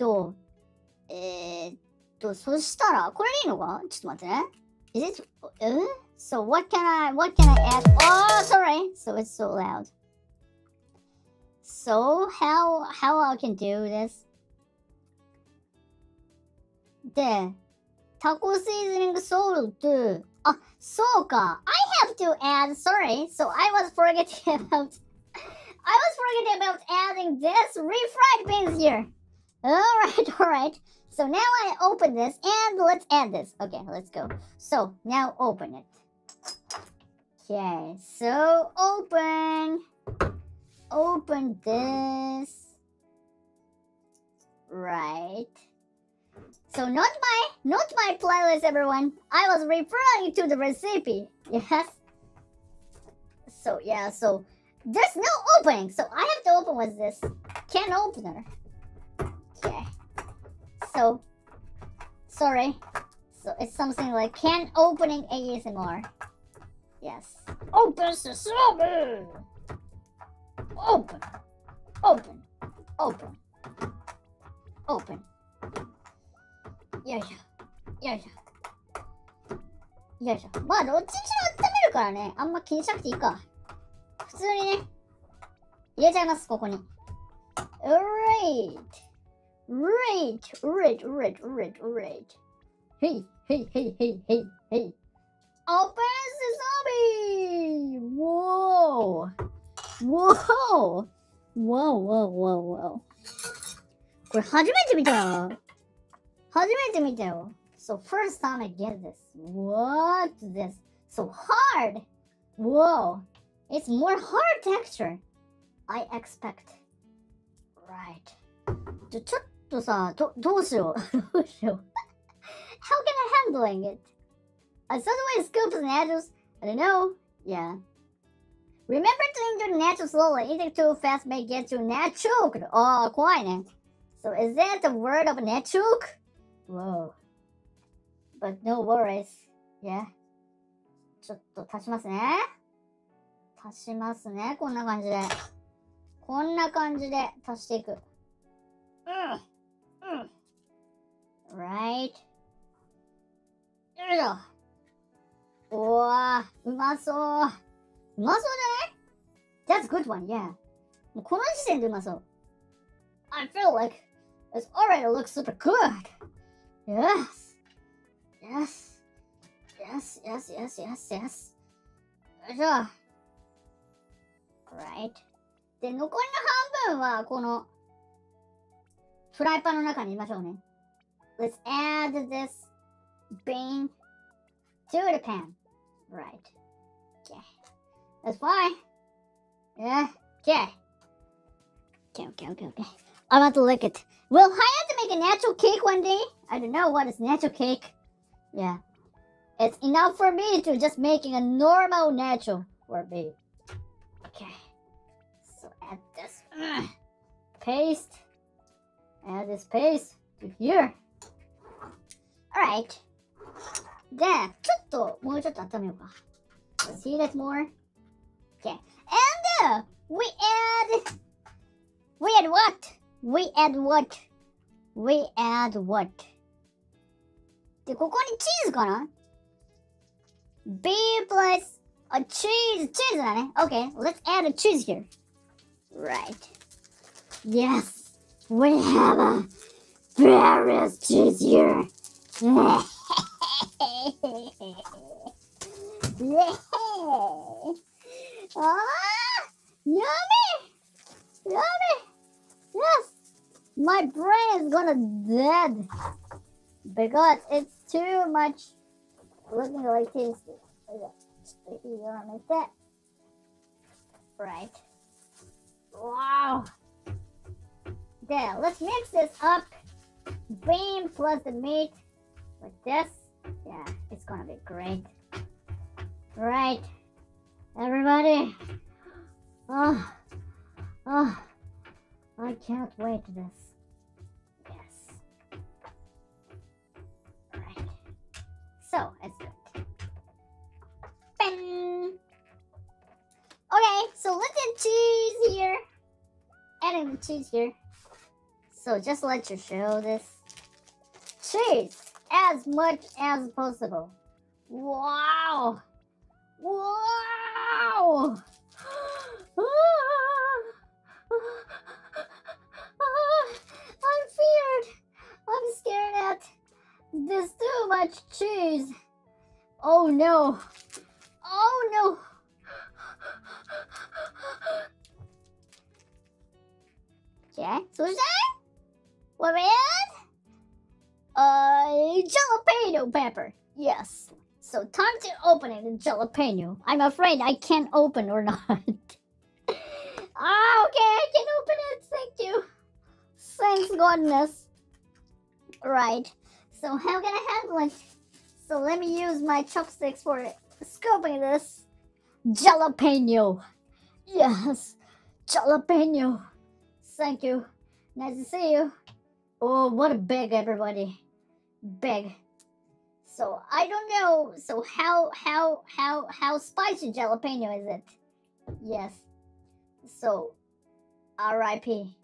そしたらこれでいいのか？ちょっと待ってね。Is it so what can I add? Oh, sorry. So it's so loud. So how I can do this? The taco seasoning salt. Oh, so ka. I have to add. Sorry. So I was forgetting about adding this refried beans here. All right. So now I open this and let's add this. Okay, let's go. So now open it. Okay, so open this. Right. So not my playlist, everyone. I was referring to the recipe. Yes. So yeah, so there's no opening. So I have to open with this can opener. Okay. So, sorry. So it's something like can opening ASMR. Yes. Open sesame. Open. Yeah. まあどっちにしろ温めるからね。あんま気にしなくていいか。普通にね。入れちゃいますここに。Right. Hey. Open sesame. Whoa. これ初めて見たよ。So first time I get this. What's this? So hard. Whoa. It's more hard texture. I expect. Right. ちょっとさ、どうしよう。How can I handling it? I suddenly scoop the nachos. I don't know. Yeah. Remember to eat the nachos slowly. Eating too fast may get you nachoked. Oh, quite. So is that the word of nachok? Whoa. But no worries. Yeah. ちょっと足しますね。こんな感じで。足していく。Right. よいしょ。おー、うまそうだね。That's a good one, yeah. もうこの時点でうまそう。I feel like it already looks super good. Yes. よいしょ。Right. で、残りの半分はこのフライパンの中に入れましょうね。Let's add this bean to the pan. Right. Okay. That's fine. Yeah. Okay. I want to lick it. Will Hayate make a natural cake one day? I don't know what is natural cake. Yeah. It's enough for me to just making a normal natural for me. Paste. Add this paste to here. Alright. Then, ちょっともうちょっと温めようか. Let's heat it more. Okay. And we add what? で、ここにチーズかな? B plus a cheese. Cheese だね. Okay, let's add a cheese here. Right. Yes. We have a various cheese here. Ah, yummy! Yummy! Yes! My brain is gonna dead because it's too much looking like this. You don't like that. Right. Wow! There, let's mix this up. Bean plus the meat with this. Yeah, it's gonna be great. Right. Everybody, I can't wait for this. Yes. Right. So, it's good. Bang! Okay, so let's add cheese here. Adding the cheese here. So just let you show this. Cheese! As much as possible. Wow! Wow! I'm feared. I'm scared at this too much cheese. Oh no! Oh no! Okay, so what we add? Jalapeno pepper. Yes. So time to open it in jalapeno. I'm afraid I can't open or not. Ah, okay, I can open it. Thank you. Thanks goodness. Right. So how can I handle it? So let me use my chopsticks for scooping this jalapeno. Yes, jalapeno. Thank you. Nice to see you. Oh, what a bag, everybody. Big. So I don't know. So how spicy jalapeno is it? Yes. So, R.I.P.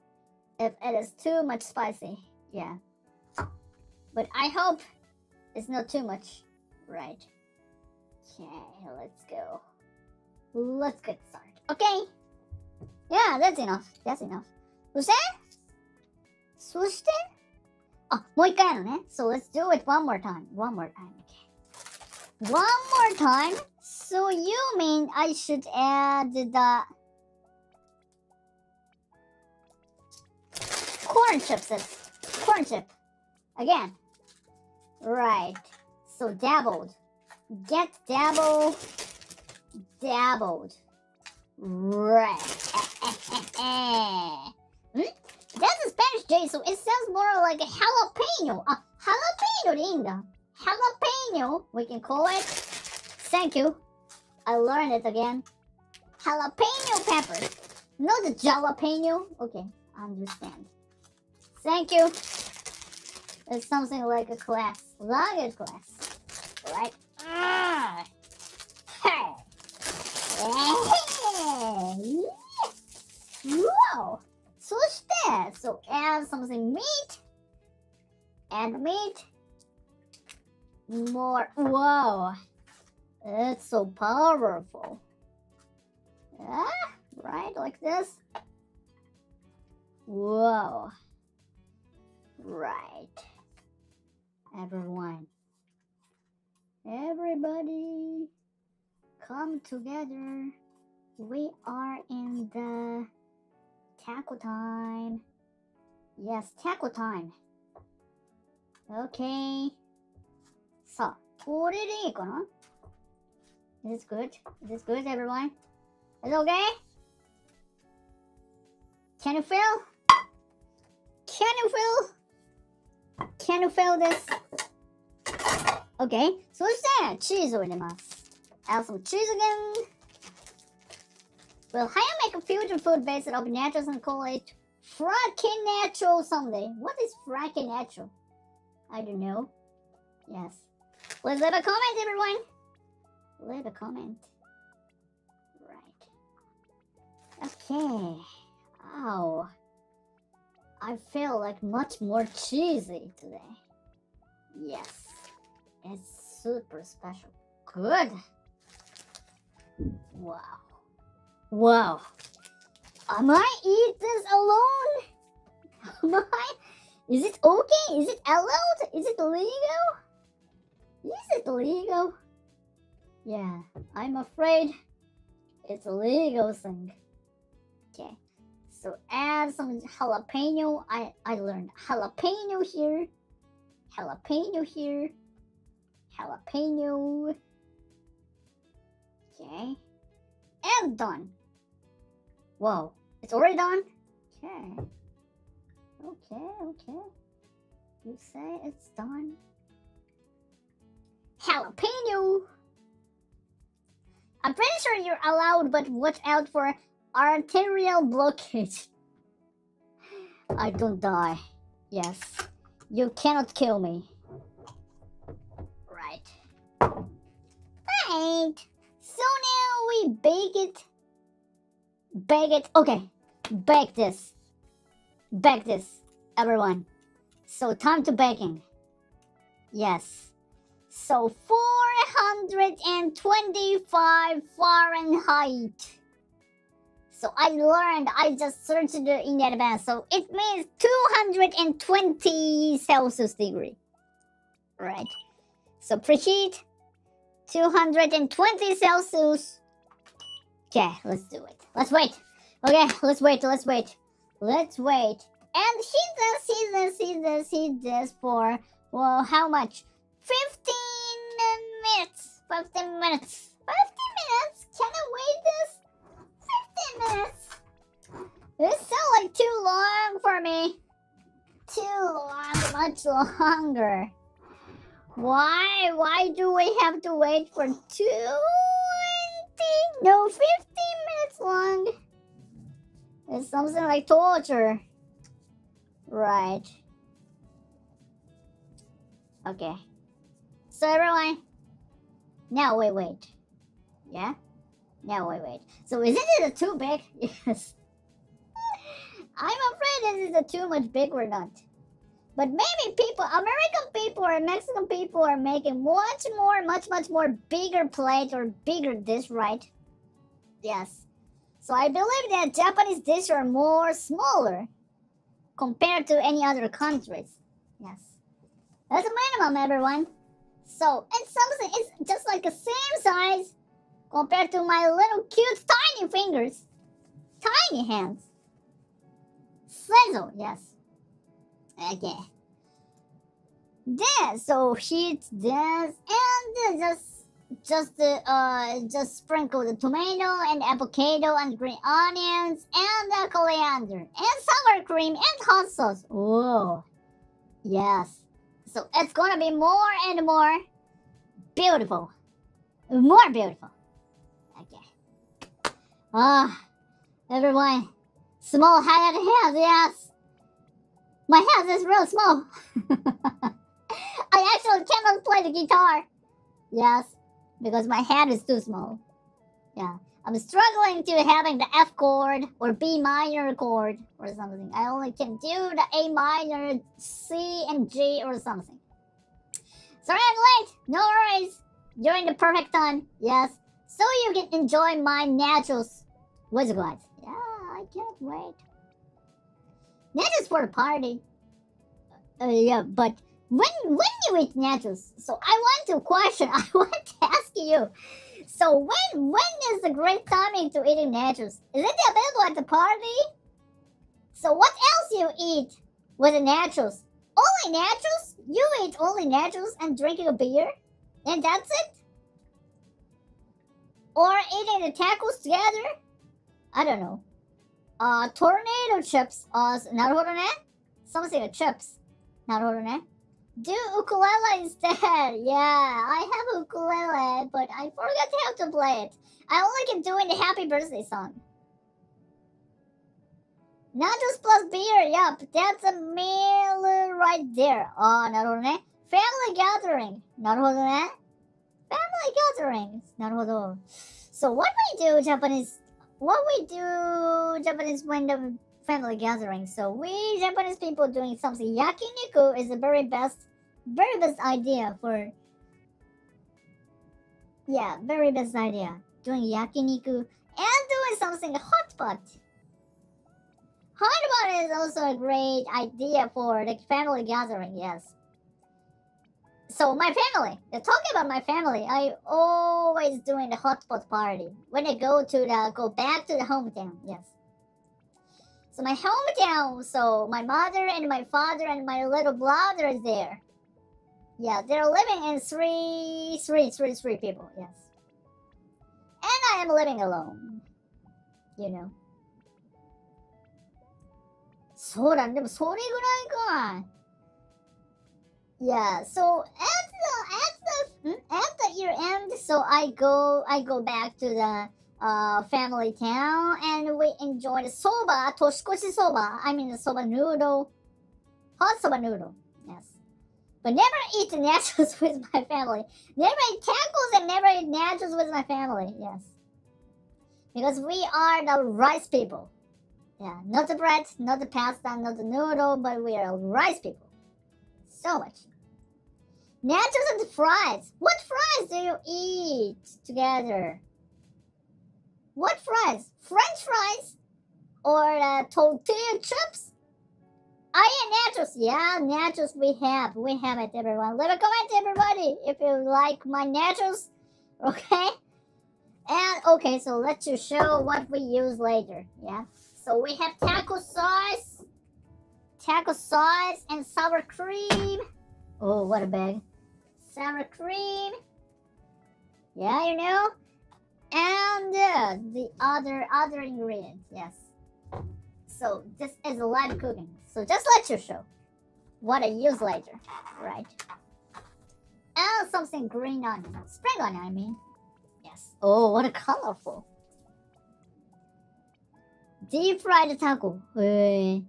if it is too much spicy. Yeah. But I hope it's not too much. Right. Okay. Let's go. Let's get started. Okay. Yeah. That's enough. That's enough. そして? Ah, もう一回やのね. So let's do it one more time. One more time. Okay. One more time. So you mean I should add the corn chips? Corn chip. Again. Right. So dabbled. Get dabbled. Dabbled. Right. That's a Spanish J, so it sounds more like a jalapeno. Jalapeno, Linda. Jalapeno, we can call it. Thank you. I learned it again. Jalapeno pepper. Not the jalapeno. Okay, understand. Thank you. It's something like a class. Like a class. Right? Whoa! So add something meat. Add meat. More. Whoa. It's so powerful. Yeah, right, like this. Whoa. Right. Everyone. Everybody. Come together. We are in the taco time. Yes, taco time. Okay. さあ、これでいいかな? Is this good? Is this good, everyone? Is it okay? Can you feel? Can you feel? Can you feel this? Okay. そして、チーズを入れます。Add some cheese again. We'll hire make a fusion food based on naturals and call it Fracking Natural someday. What is Fracking Natural? I don't know. Yes. Well, leave a comment, everyone. Leave a comment. Right. Okay. Ow. I feel like much more cheesy today. Yes. It's super special. Good. Wow. Wow. Am I eat this alone? Am I? Is it okay? Is it allowed? Is it legal? Is it legal? Yeah, I'm afraid it's a legal thing. Okay, so add some jalapeno. I learned jalapeno here, jalapeno here, jalapeno. Okay, and done. Whoa. It's already done? Okay. Okay, okay. You say it's done. Jalapeno! I'm pretty sure you're allowed, but watch out for arterial blockage. I don't die. Yes. You cannot kill me. Right. Right. So now we bake it. Bake it. Okay. Bake this. Bake this, everyone. So time to baking. Yes. So 425 Fahrenheit. So I learned, I just searched in advance. So it means 220 Celsius degree. Right. So preheat 220 Celsius. Okay, let's do it. Let's wait. Okay, let's wait. Let's wait. Let's wait. And heat this for, well, how much? 15 minutes. 15 minutes. 15 minutes. Can I wait this? 15 minutes. This sounds like too long for me. Too long. Much longer. Why? Why do we have to wait for 15 minutes long. It's something like torture. Right. Okay. So everyone, now we wait. Yeah? Now we wait. So isn't it too big? Yes. I'm afraid this is too much big or not. But maybe people, American people or Mexican people are making much more bigger plate or bigger dish, right? Yes. So I believe that Japanese dishes are more smaller compared to any other countries. Yes. That's a minimum, everyone. So it's something, it's just like the same size compared to my little cute tiny fingers. Tiny hands. Sizzle, yes. Okay. This, so heat this and just sprinkle the tomato and avocado and green onions and the coriander and sour cream and hot sauce. Whoa. Yes. So it's gonna be more and more beautiful. More beautiful. Okay. Ah, everyone. Small hands, yes. My hands is real small. I actually cannot play the guitar. Yes. Because my hand is too small. Yeah. I'm struggling to having the F chord or B minor chord or something. I only can do the A minor, C and G or something. Sorry I'm late. No worries. During the perfect time. Yes. So you can enjoy my naturals. What's good? Yeah, I can't wait. Naturals for a party. Yeah, but... When you eat naturals? So I want to question, I want to ask you. So when is the great timing to eating naturals? Is it available at the party? So what else you eat with the naturals? Only naturals? You eat only naturals and drinking a beer? And that's it? Or eating the tacos together? I don't know. Tornado chips. Something like chips. Narurune. Do ukulele instead. Yeah, I have ukulele, but I forgot how to play it. I only can do it in the Happy Birthday song. Nachos plus beer, yup, that's a meal right there. Oh, naruhodone. Family gathering. Naruhodone. Family gatherings. Naruhodo. So what we do Japanese when the family gathering. So we Japanese people doing something. Yakiniku is the very best idea for. Yeah, very best idea. Doing yakiniku and doing something hot pot. Hot pot is also a great idea for the family gathering. Yes. So my family, talking about my family, I always doing the hot pot party when I go back to the hometown. Yes. So my hometown, so my mother and my father and my little brother is there. Yeah, they're living in three people. Yes. And I am living alone. You know. そうだ、でもそれぐらいか。 Yeah, so at the year end, so I go back to the family town and we enjoy the soba, toshikoshi soba. I mean the soba noodle, hot soba noodle. Yes, but never eat nachos with my family. Never eat tacos and never eat nachos with my family. Yes, because we are the rice people. Yeah, not the bread, not the pasta, not the noodle, but we are rice people. So much. Nachos and fries. What fries do you eat together? What fries? French fries? Or tortilla chips? I eat nachos. Yeah, nachos we have. We have it, everyone. Leave a comment, everybody, if you like my nachos. Okay? And, okay, so let's just show what we use later. Yeah? So we have taco sauce. Taco sauce and sour cream. Oh, what a bag. Sour cream. Yeah, you know. And the other ingredients, yes. So this is live cooking. So just let you show what I use later, right? And something green onion, spring onion, I mean. Yes. Oh, what a colorful. Deep fried taco. Hey.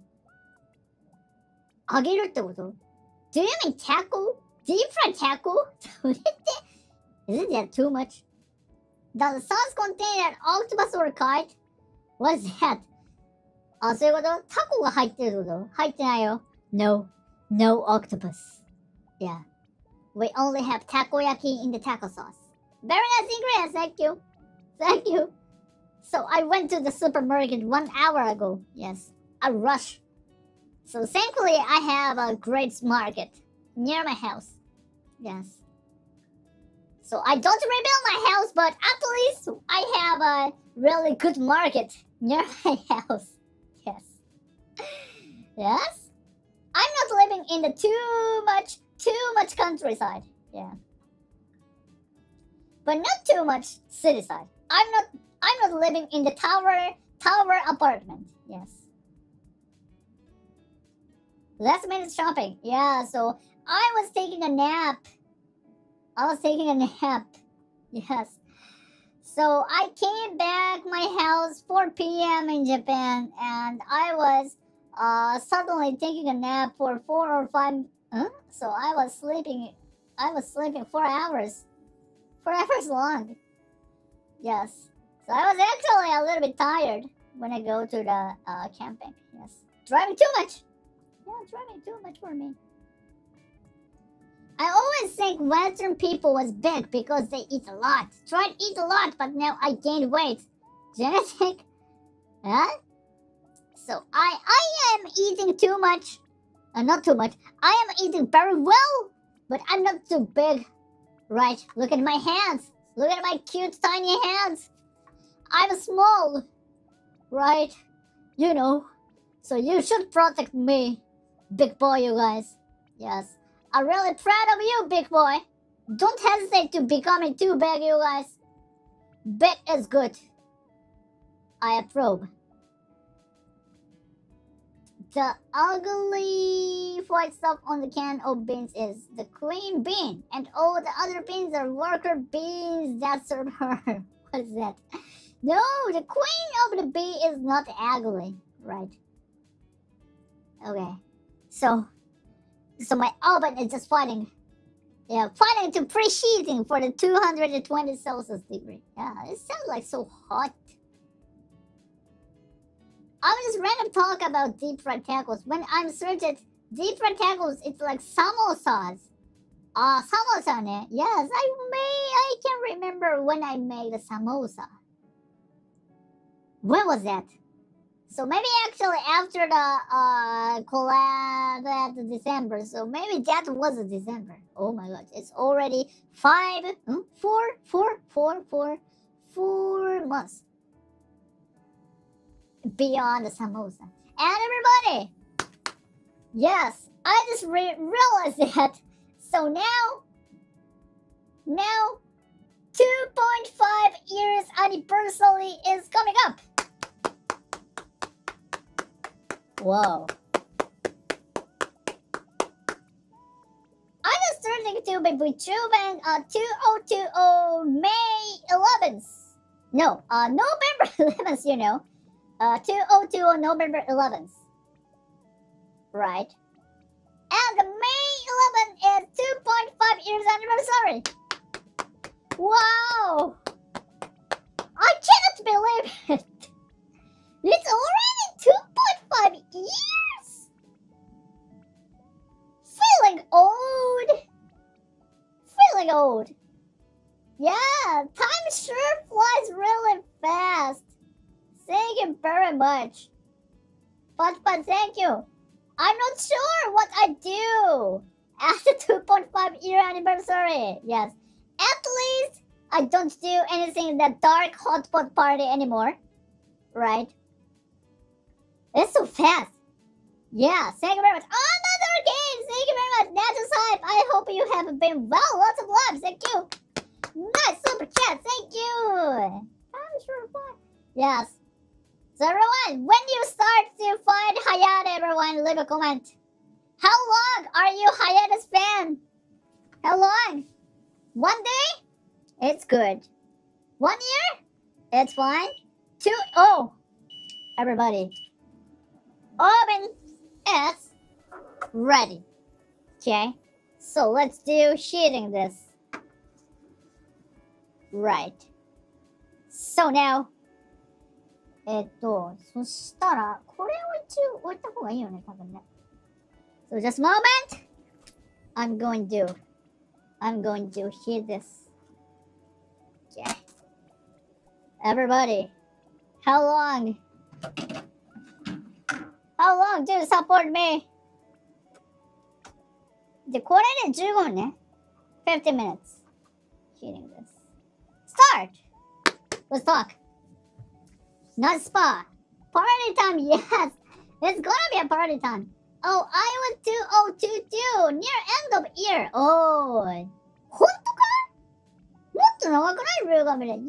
揚げるってこと? Do you mean taco? Deep fried taco? Isn't that too much? Does the sauce contain an octopus or a kite? What's that? あ、そういうこと? タコが入ってること? 入ってないよ? No. No octopus. Yeah. We only have takoyaki in the taco sauce. Very nice ingredients, thank you. Thank you. So I went to the supermarket 1 hour ago. Yes. A rush. So thankfully, I have a great market near my house. Yes. So I don't rebuild my house, but at least I have a really good market near my house. Yes. Yes. I'm not living in the too much countryside. Yeah. But not too much city side. I'm not living in the tower apartment. Yes. Last minute shopping. Yeah, so I was taking a nap. Yes. So I came back my house 4 p.m. in Japan and I was suddenly taking a nap for 4 or 5. Huh? So I was sleeping 4 hours. 4 hours long. Yes. So I was actually a little bit tired when I go to the camping. Yes. Driving too much. Yeah, driving too much for me. I always think Western people was big because they eat a lot. Try to eat a lot, but now I gained weight. Genetic? Huh? So I am eating too much. Not too much. I am eating very well, but I'm not too big. Right, look at my hands. Look at my cute tiny hands. I'm small. Right, you know. So you should protect me. Big boy, you guys. Yes. I'm really proud of you, big boy. Don't hesitate to becoming too big, you guys. Big is good. I approve. The ugly white stuff on the can of beans is the queen bean. And all the other beans are worker beans that serve her. What is that? No, the queen of the bee is not ugly. Right. Okay. So my oven is just flooding. Yeah, flooding to preheating for the 220 Celsius degree. Yeah, it sounds like so hot. I was just random talk about deep fried tacos. When I'm searching deep fried tacos, it's like samosas. Samosa, ne? Yes, I can remember when I made a samosa. When was that? So maybe actually after the collab at December. So maybe that was December. Oh my gosh, it's already four months beyond the samosa. And everybody, yes, I just realized that. So now 2.5 years anniversary is coming up. Whoa. I'm just turning to be YouTuber 2020 May 11th. No, November 11th, you know. 2020 November 11th. Right. And May 11th is 2.5 years anniversary. Wow. I cannot believe it. It's already 2.5 years? Feeling old. Feeling old. Yeah, time sure flies really fast. Thank you very much. But thank you. I'm not sure what I do after 2.5 year anniversary. Yes. At least I don't do anything in that dark hot pot party anymore. Right? It's so fast. Yeah, thank you very much. Another game! Thank you very much, Nature's Hype. I hope you have been well. Lots of love. Thank you. Nice super chat. Thank you. I'm sure why. Yes. So everyone, when you start to find Hayate, everyone, leave a comment. How long are you Hayate's fan? How long? 1 day? It's good. 1 year? It's fine. 2... Oh! Everybody. Oven is ready. Okay. So let's do heating this. Right. So now... そしたらこれを一応置いた方がいいよね、多分ね。So just a moment. I'm going to heat this. Okay. Everybody, how long do you support me? で、これで15分ね。15 minutes. Heating this. Start! Let's talk. Not spa. Party time, yes. It's gonna be a party time. Oh, I was 2022. Near end of year. Oh. 本当か? もっと長くない? Real Gamble. You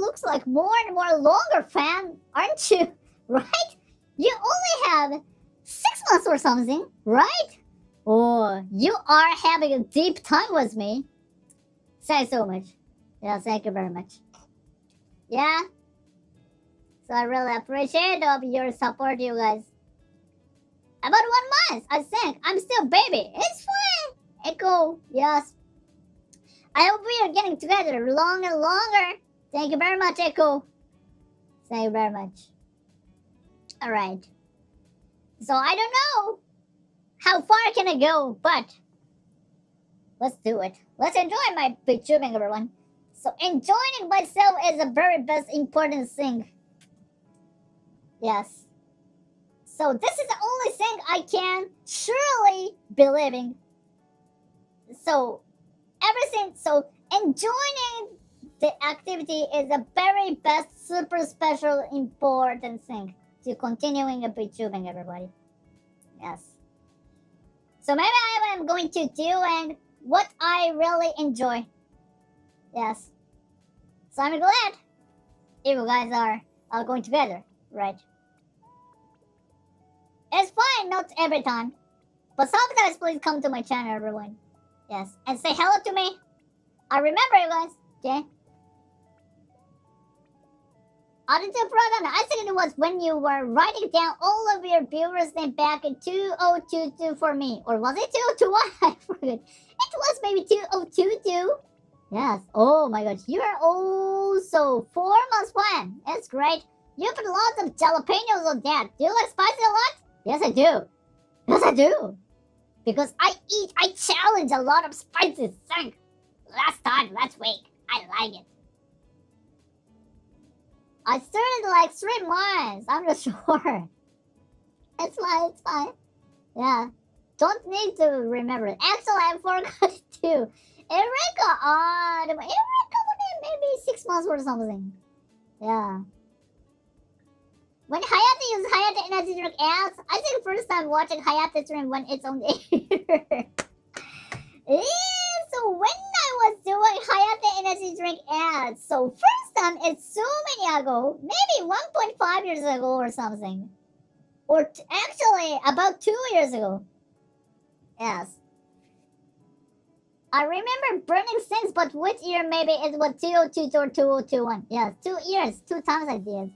looks like more and more longer fan, aren't you? Right? You only have 6 months or something, right? Oh, you are having a deep time with me. Thanks so much. Yeah, thank you very much. Yeah. So I really appreciate of your support, you guys. About 1 month, I think. I'm still baby. It's fine. Echo, yes. I hope we are getting together longer and longer. Thank you very much, Echo. Thank you very much. All right. So I don't know how far can I go, but let's do it. Let's enjoy my VTubing, everyone. So enjoying myself is the very best important thing. Yes. So this is the only thing I can surely be living. So everything, so enjoying the activity is the very best, super special, important thing to continuing a VTubing, everybody. Yes. So maybe I am going to do and what I really enjoy. Yes. So I'm glad if you guys are going together, right? It's fine, not every time. But sometimes please come to my channel, everyone. Yes, and say hello to me. I remember you guys, okay? Auditor Brother, I think it was when you were writing down all of your viewers' name back in 2022 for me. Or was it 2021? I forgot. It was maybe 2022. Yes. Oh my gosh. You are also 4 months one. That's great. You put lots of jalapenos on that. Do you like spicy a lot? Yes, I do. Yes, I do. Because I challenge a lot of spices. Thanks. Last week. I like it. I started like 3 months. I'm not sure. It's fine. It's fine. Yeah. Don't need to remember it. Actually, I forgot it too. Erica, Erica would maybe 6 months or something. Yeah. When Hayate uses Hayate energy drink ads, I think first time watching Hayate stream when it's on the air. Yeah, so when I was doing Hayate energy drink ads, so first time it's so many ago, maybe 1.5 years ago or something. Or actually about 2 years ago. Yes. I remember burning things, but which year maybe it was 2022 or 2021. Yes, 2 years, 2 times I did.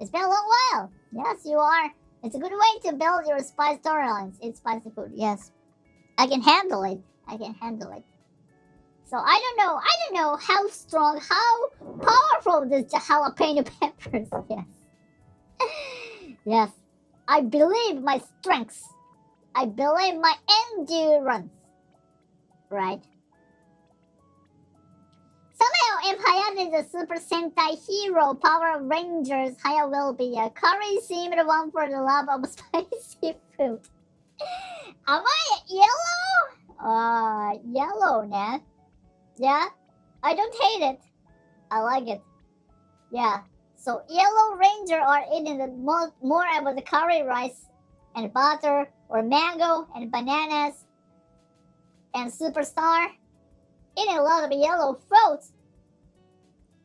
It's been a long while. Yes, you are. It's a good way to build your spice tolerance. It's spicy food. Yes, I can handle it. I can handle it. So I don't know how strong, how powerful this jalapeno peppers. Yes. Yes. I believe my strengths. I believe my endurance. Right. Somehow, if Hayate is a Super Sentai hero, Power Rangers, Hayate will be a curry-themed one for the love of spicy food. Am I yellow? Yellow, man. Yeah, I don't hate it. I like it. Yeah. So, Yellow Ranger are eating the more about the curry rice and butter or mango and bananas. And Superstar eating a lot of yellow fruits.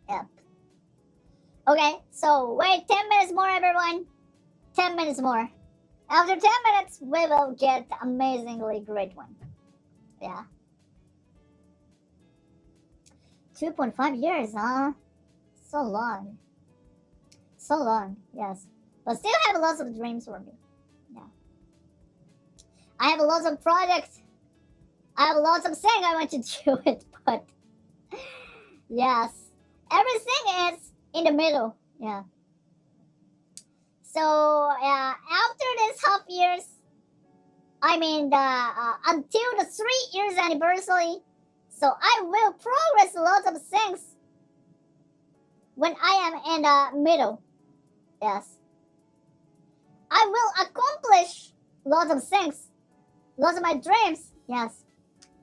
Yep. Okay, so wait 10 minutes more, everyone. 10 minutes more. After 10 minutes, we will get amazingly great one. Yeah. 2.5 years, huh? So long. So long, yes. But still have lots of dreams for me. Yeah. I have lots of projects. I have lots of things I want to do it, but yes, everything is in the middle. Yeah. So after this half years, I mean until the 3 years anniversary, so I will progress lots of things when I am in the middle. Yes. I will accomplish lots of things, lots of my dreams. Yes.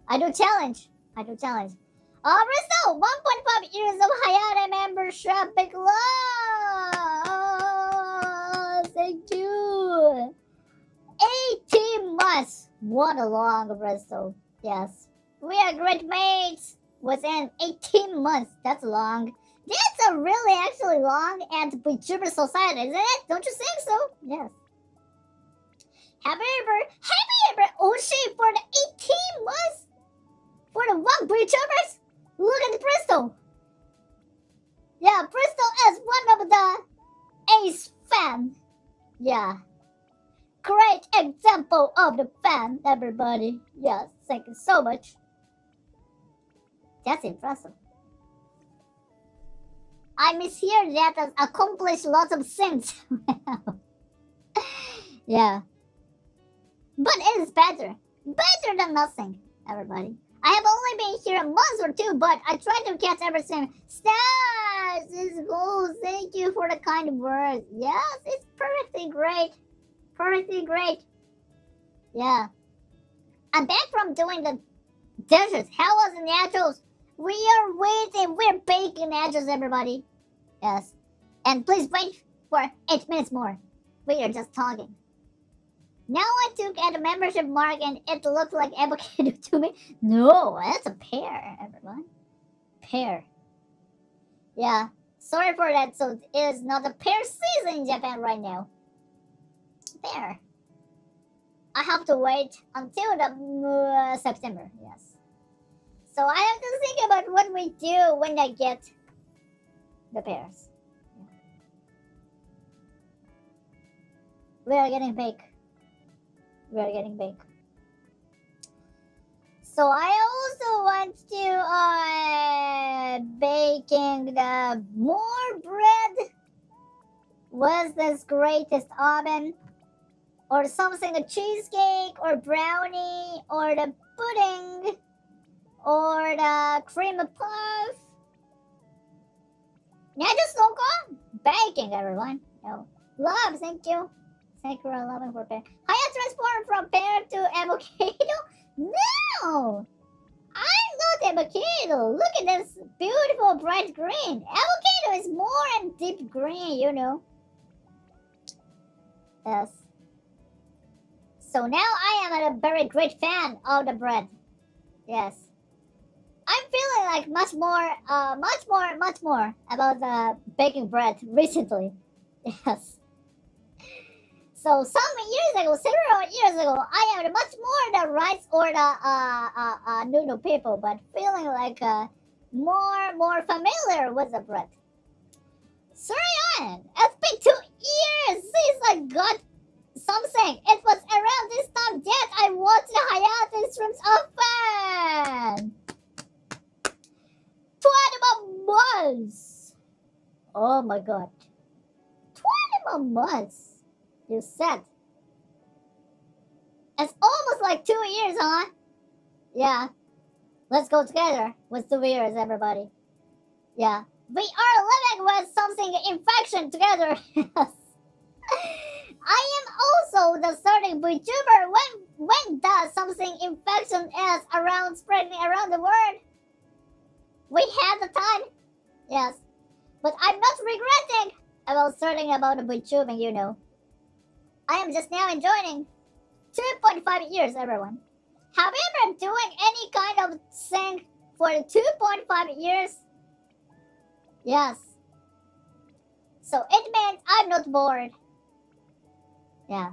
I do challenge. Result 1.5 years of Hayate membership. Big love. Oh, thank you. 18 months. What a long result. Yes. We are great mates within 18 months. That's long. That's a really actually long and VTuber society, isn't it? Don't you think so? Yes. Have you ever Oshi for the 18 months? For the one VTubers? Look at Bristol. Yeah, Bristol is one of the ace fan. Yeah. Great example of the fan, everybody. Yes, thank you so much. That's impressive. I mishear that has accomplished lots of things. Yeah. But it is better. Better than nothing, everybody. I have only been here a month or two, but I tried to catch everything. Stas is cool. Thank you for the kind words. Yes, it's perfectly great. Perfectly great. Yeah. I'm back from doing the dishes. How was the nachos? We are waiting. We're baking nachos, everybody. Yes. And please wait for 8 minutes more. We are just talking. Now I took at the membership mark and it looked like avocado to me. No, that's a pear, everyone. Pear. Yeah, sorry for that. So it is not a pear season in Japan right now. Pear. I have to wait until the September, yes. So I have to think about what we do when I get the pears. We are getting big. We are getting big. So I also want to baking the more bread with this greatest oven or something, a cheesecake or brownie or the pudding or the cream puff. Now just look on baking, everyone. No love, thank you. Thank you for loving for pear. Hayate transform from pear to avocado. No! I'm not avocado! Look at this beautiful bright green! Avocado is more and deep green, you know. Yes. So now I am a very great fan of the bread. Yes. I'm feeling like much more about the baking bread recently. Yes. So some years ago, several years ago, I had much more the rice or the noodle people, but feeling like more familiar with the bread. Sorry, it's been 2 years since I got something. It was around this time that I watched the Hayate streams often. 21 months. Oh my god. 21 months. You said it's almost like 2 years, huh? Yeah, let's go together with 2 years, everybody. Yeah, we are living with something infection together. Yes. I am also the starting VTuber. When does something infection is around spreading around the world? We had the time, yes, but I'm not regretting about starting about the VTubing, you know. I am just now enjoying 2.5 years, everyone. However, doing any kind of thing for 2.5 years. Yes. So it means I'm not bored. Yeah.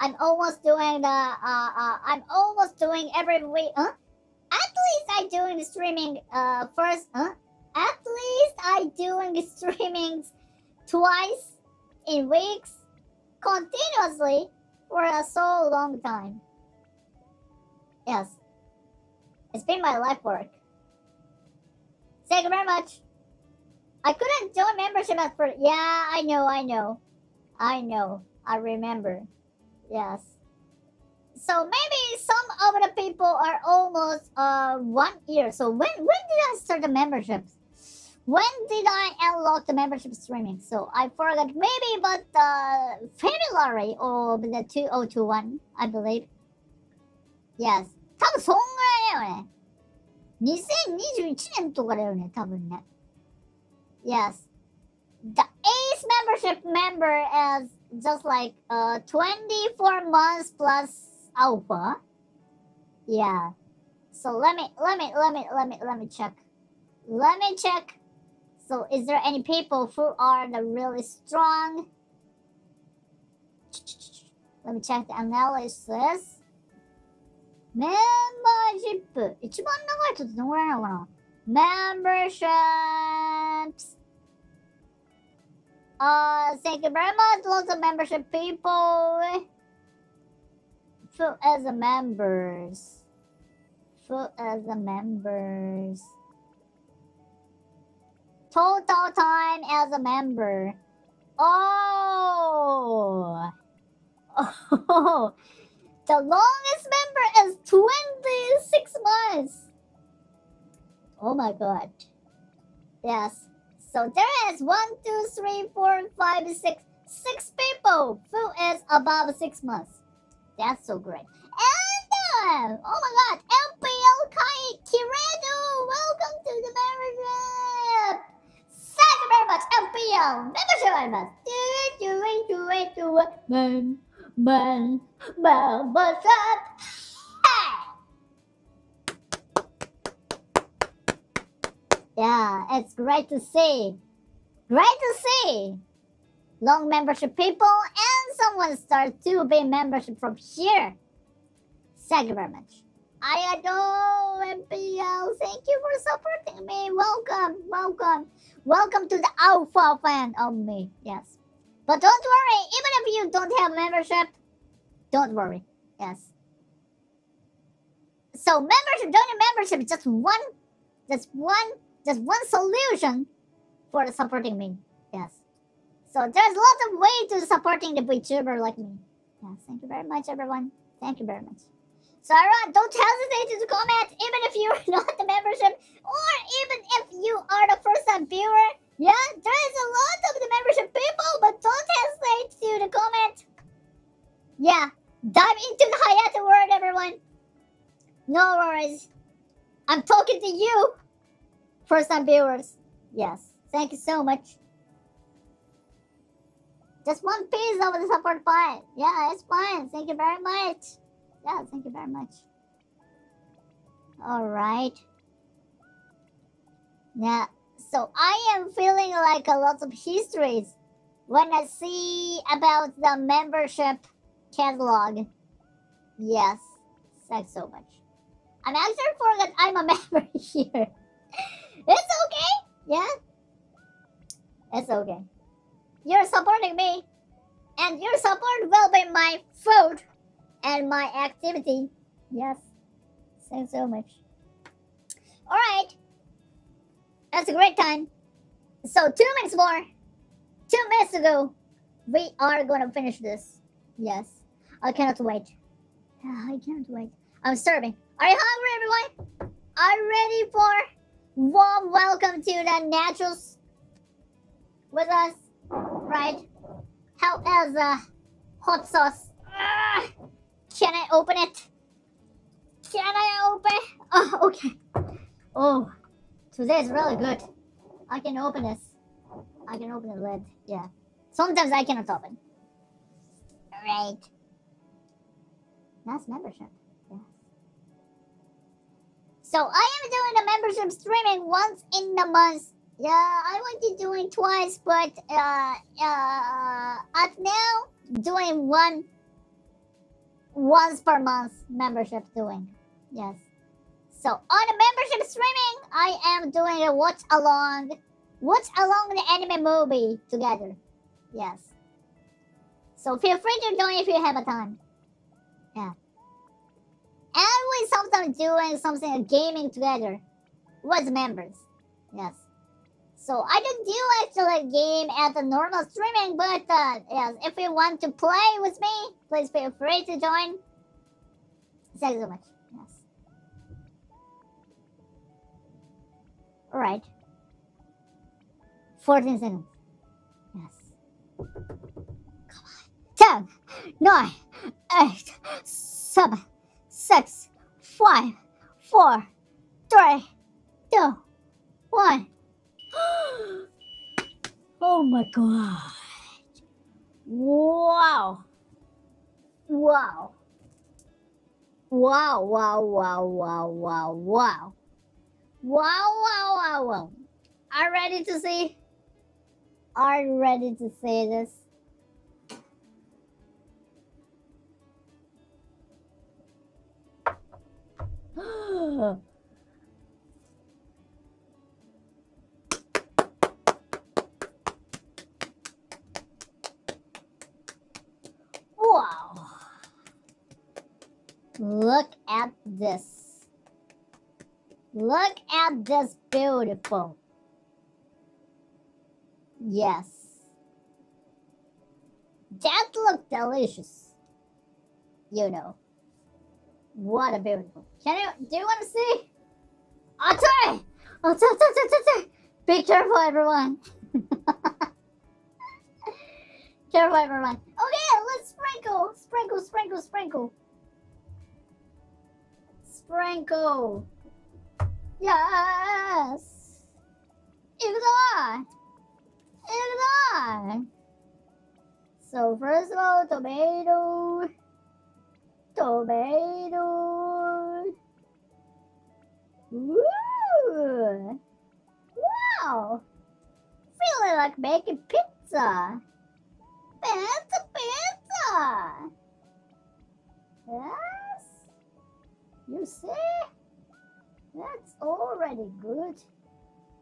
I'm almost doing the I'm almost doing every week. Huh? At least I doing the streaming first. Huh? At least I doing the streamings twice in weeks. Continuously for a so long time. Yes. It's been my life work. Thank you very much. I couldn't join membership at first. Yeah, I know. I remember. Yes. So maybe some of the people are almost 1 year. So when did I start the memberships? When did I unlock the membership streaming? So I forgot, maybe about February of the 2021, I believe. Yes. 多分そんぐらいだよね。2021年とかだよね、多分ね。Yes. The ace membership member is just like 24 months plus alpha. Yeah. So let me check. Let me check. So, is there any people who are the really strong? Let me check the analysis. Membership. 一番長い人ってどのぐらいなのかな? Memberships. Thank you very much. Lots of membership people. Who is the members? Who is the members? Total time as a member. Oh. Oh. The longest member is 26 months. Oh my god. Yes. So there is 6 people who is above 6 months. That's so great. And oh my god. MPL Kai Kiredo. Welcome to the membership. Thank you very much, MPL. Membership very much. Man, what's up? Hey! Yeah, it's great to see. Great to see. Long membership people and someone start to be membership from here. Thank you very much. I adore MPL. Thank you for supporting me. Welcome to the alpha fan of me. Yes. But don't worry, even if you don't have membership, don't worry. Yes. So membership, joining membership is just one solution for supporting me. Yes. So there's lots of ways to supporting the VTuber like me. Yes, thank you very much, everyone. Thank you very much. So everyone, don't hesitate to comment, even if you're not the membership, or even if you are the first-time viewer. Yeah, there is a lot of the membership people, but don't hesitate to comment. Yeah, dive into the Hayate world, everyone. No worries. I'm talking to you, first-time viewers. Yes, thank you so much. Just one piece of the support pie. Yeah, it's fine. Thank you very much. Yeah, thank you very much. Alright. Yeah, so I am feeling like a lot of histories when I see about the membership catalog. Yes, thanks so much. I'm actually forgot I'm a member here. It's okay. Yeah, it's okay. You're supporting me, and your support will be my food and my activity. Yes, thanks so much. All right, that's a great time. So 2 minutes more, 2 minutes to go. We are gonna finish this. Yes, I cannot wait. I cannot wait. I'm starving. Are you hungry, everyone? Are you ready for warm welcome to the Naturals with us? Right? How is the hot sauce? Can I open it? Can I open? Oh, okay. Oh, today is really good. I can open this. I can open the lid. Yeah. Sometimes I cannot open. Right. That's membership. Yeah. So I am doing the membership streaming once in the month. Yeah, I want to do it twice, but at now doing once per month membership doing. Yes. So on the membership streaming, I am doing a watch along the anime movie together. Yes. So feel free to join if you have a time. Yeah. And we sometimes doing something gaming together with members. Yes. So I don't do actually a game at the normal streaming, but yes, if you want to play with me, please feel free to join. Thank you so much. Yes. All right. 14 seconds. Yes. Come on. 10, 9, 8, 7, 6, 5, 4, 3, 2, 1. Oh my god. Wow. Wow. Wow, wow, wow, wow, wow, wow. Wow, wow, wow, wow. Are you ready to see? Are you ready to see this? Wow. Look at this. Look at this beautiful. Yes. That looked delicious. You know. What a beautiful. Do you want to see? Atari! Atari! Be careful, everyone. Careful, everyone. Okay, let's sprinkle. Sprinkle, sprinkle, sprinkle. Sprinkle. Yes. Ignore. Ignore. So, first of all, tomato. Tomato. Woo! Wow! Feeling like making pizza. Pizza, pizza! Yes? You see? That's already good.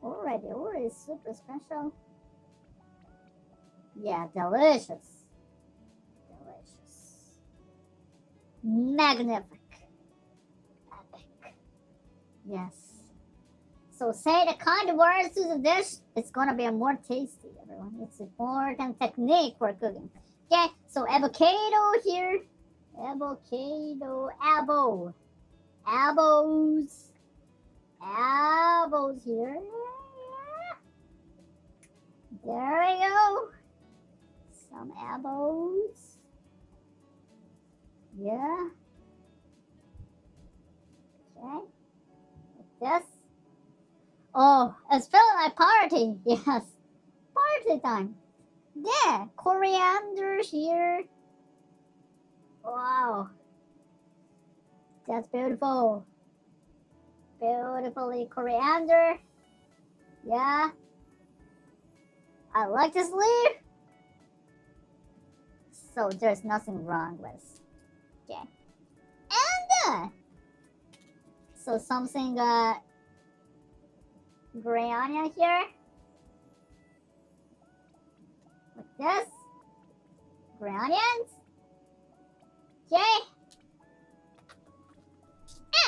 Already super special. Yeah, delicious. Delicious. Magnificent. Epic. Yes. So say the kind words to the dish, it's gonna be more tasty, everyone. It's an important technique for cooking. Okay, so avocado here. Avocado, abo. Abos. Elbows here. There we go. Some elbows. Yeah. Okay. Like this. Oh, it's feeling like party. Yes. Party time. Yeah. Coriander here. Wow. That's beautiful. Beautifully coriander. Yeah. I like this leaf. So there's nothing wrong with. Okay. And so something gray onion here. Like this. Gray onions. Okay.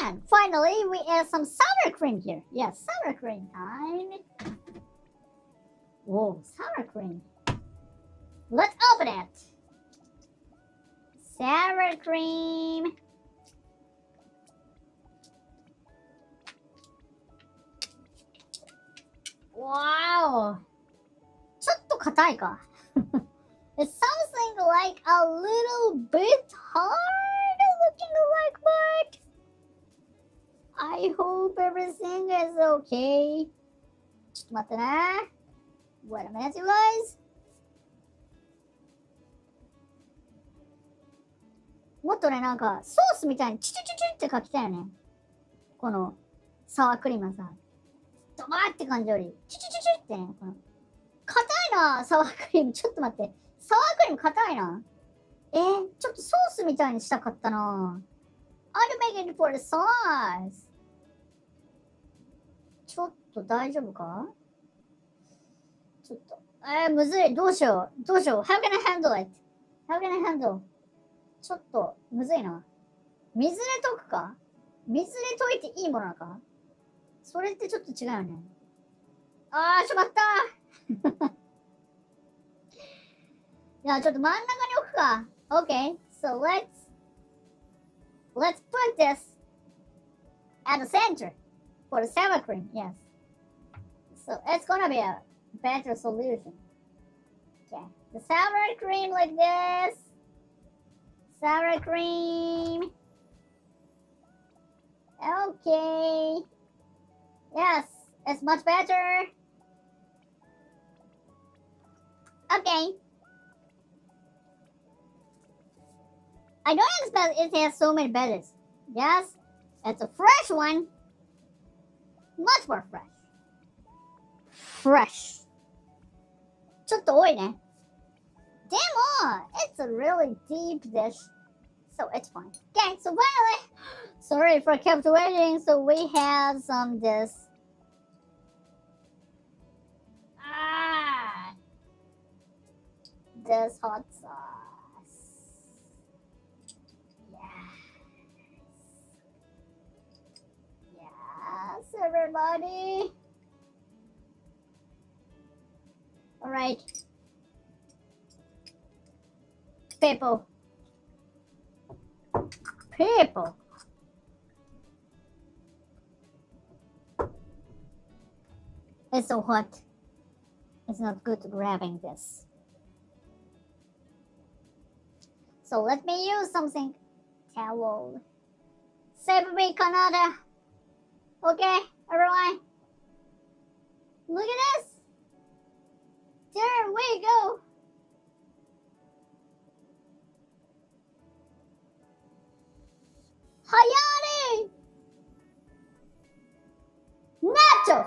And finally, we add some sour cream here. Yes, sour cream time. Whoa, sour cream. Let's open it. Sour cream. Wow. It's something like a little bit hard looking like what? I hope everything is okay. Wait a minute, you guys. What do I know? Sauce, me time. Sour cream. Sour cream. I'll make it for the sauce. ちょっと大丈夫か? ちょっと、むずい。どうしよう。どうしよう。How can I handle it? How can I handle? ちょっとむずいな。水で溶くか? 水で溶いていいものなのか? それってちょっと違うよね。ああ、しまった。いや、ちょっと真ん中に置くか。Okay, so let's put this at the center. For the sour cream, yes. So it's gonna be a better solution. Okay, the sour cream like this. Sour cream. Okay. Yes, it's much better. Okay. I don't expect it has so many berries. Yes, it's a fresh one. Much more fresh. Fresh. ちょっと多いね。でも、it's a really deep dish. So it's fine. Okay, so finally, sorry for kept waiting. So we have some this. Ah! This hot sauce. Yeah. Yes, everybody. All right. People. It's so hot. It's not good grabbing this. So let me use something. Towel. Save me, Canada. Okay, everyone. Look at this. There we go. Hayate! Nachos!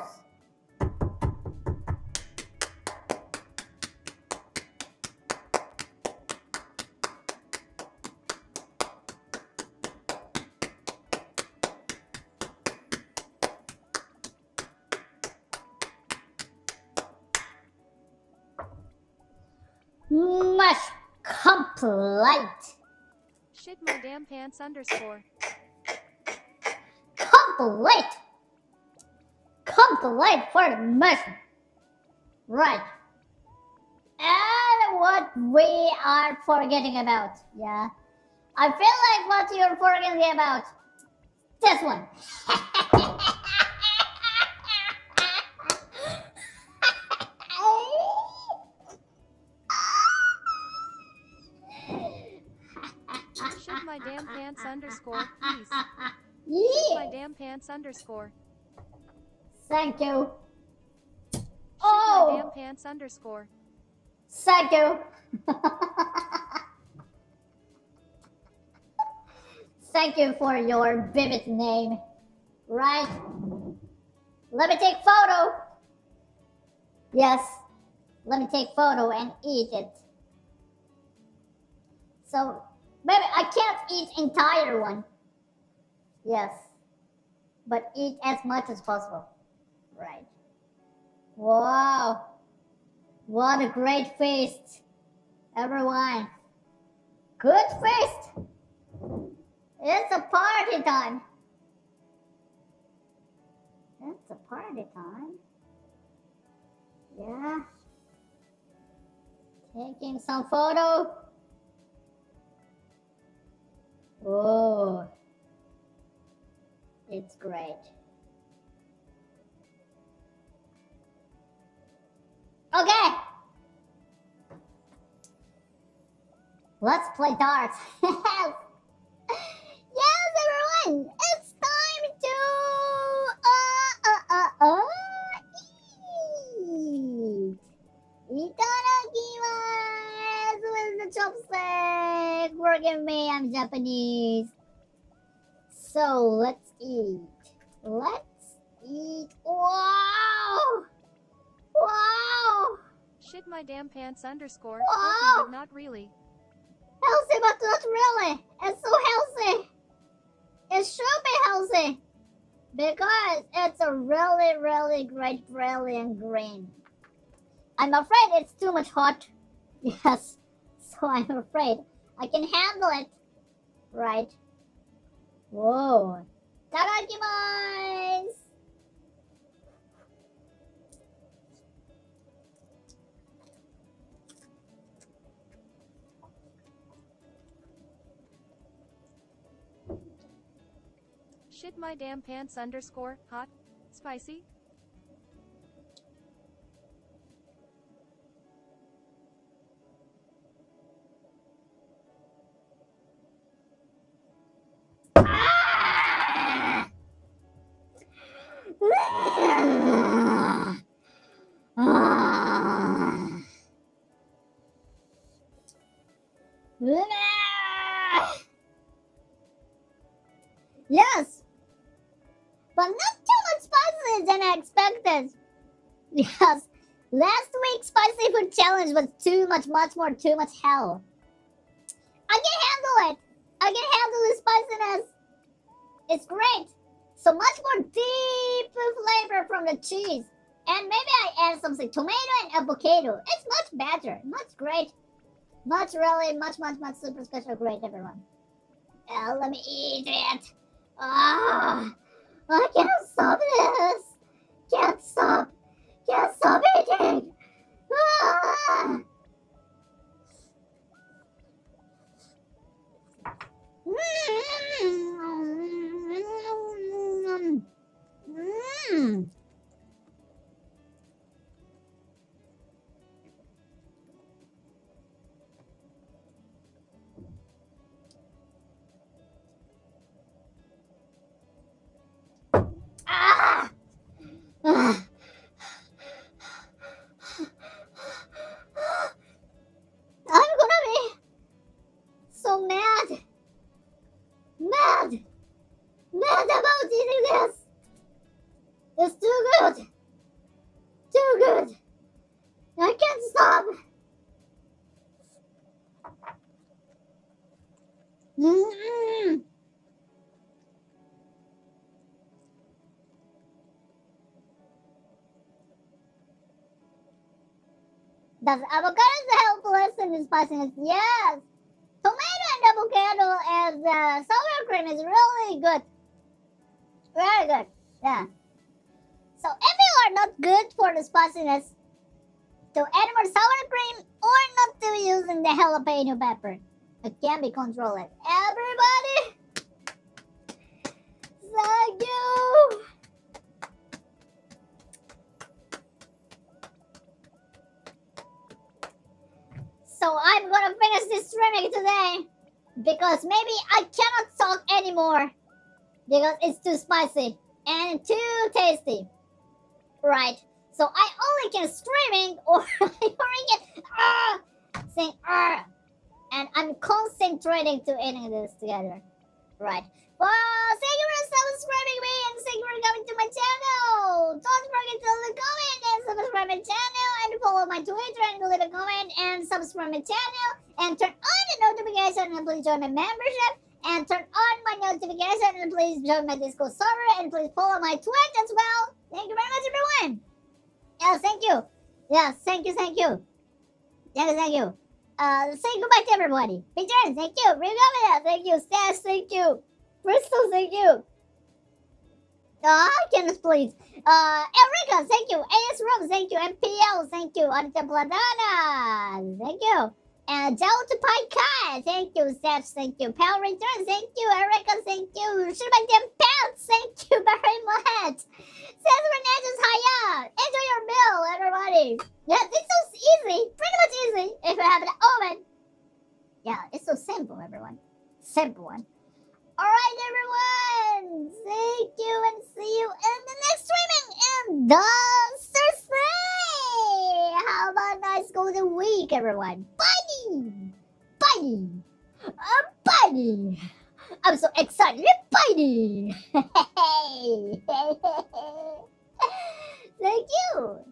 polite. Shit my damn pants underscore. Complete. Complete for the mission. Right. And what we are forgetting about, yeah? I feel like what you're forgetting about. This one. Shit my damn pants underscore, please. Shit my damn pants underscore. Thank you. Shit my damn pants underscore. Thank you. Thank you for your vivid name. Right. Let me take photo. Yes. Let me take photo and eat it. So, maybe I can't eat entire one. Yes. But eat as much as possible. Right. Wow. What a great feast, everyone. Good feast. It's a party time. It's a party time. Yeah. Taking some photo. Oh. It's great. Okay. Let's play darts. Yes, everyone. It's time to eat. Itadakimasu with the chopstick. Forgive me, I'm Japanese. So let's eat. Let's eat. Wow. Wow! Shit my damn pants underscore. Wow. But not really. Healthy but not really. It's so healthy. It should be healthy. Because it's a really, really great brilliant green. I'm afraid it's too much hot. Yes. So I'm afraid I can handle it. Right. Whoa. Itadakimasu! Shit my damn pants underscore hot spicy. Yes. But not too much spicy than I expected. Yes, last week's spicy food challenge was too much hell. I can handle it. I can handle the spiciness. It's great. So much more deep flavor from the cheese. And maybe I add something, tomato and avocado. It's much better, much great. Much really, much super special great, everyone. Let me eat it. Ah. I can't stop this! Can't stop! Can't stop eating! Ah! Does avocados help lessen the spiciness? Yes! and avocado as sour cream is really good. Very good. Yeah. So if you are not good for the spiciness, to add more sour cream or not to using the jalapeno pepper. It can be controlled. Everybody! Thank you! So I'm gonna finish this streaming today because maybe I cannot talk anymore because it's too spicy and too tasty. Right. So I only can streaming or hearing it saying and I'm concentrating to eating this together. Right. Well, thank you for subscribing me and thank you for coming to my channel. Don't forget to leave a comment and subscribe my channel and follow my Twitter and leave a comment and subscribe my channel and turn on the notification and please join my membership and turn on my notification and please join my Discord server and please follow my Twitch as well. Thank you very much, everyone. Yeah, thank you. Yeah, thank you, thank you. Yeah, thank you. Say goodbye to everybody. Peter, thank you. Remember, thank you. Stash, thank you. Crystal, thank you. Kenneth, please. Erica, thank you. AS Room, thank you. MPL, thank you. Arita Platana, thank you. And Delta Pi Kai, thank you. Stash, thank you. Power Return, thank you. Erica, thank you. Shiba Jam Pants, thank you very much. Says Renetus Haya. Enjoy your meal, everybody. Yeah, this was easy. Pretty much easy if you have an oven. Yeah, it's so simple, everyone. Simple one. Alright, everyone. Thank you and see you in the next streaming in the Thursday. Have a nice golden week, everyone. Bye. Bye. Bye. I'm so excited. Bye. Thank you.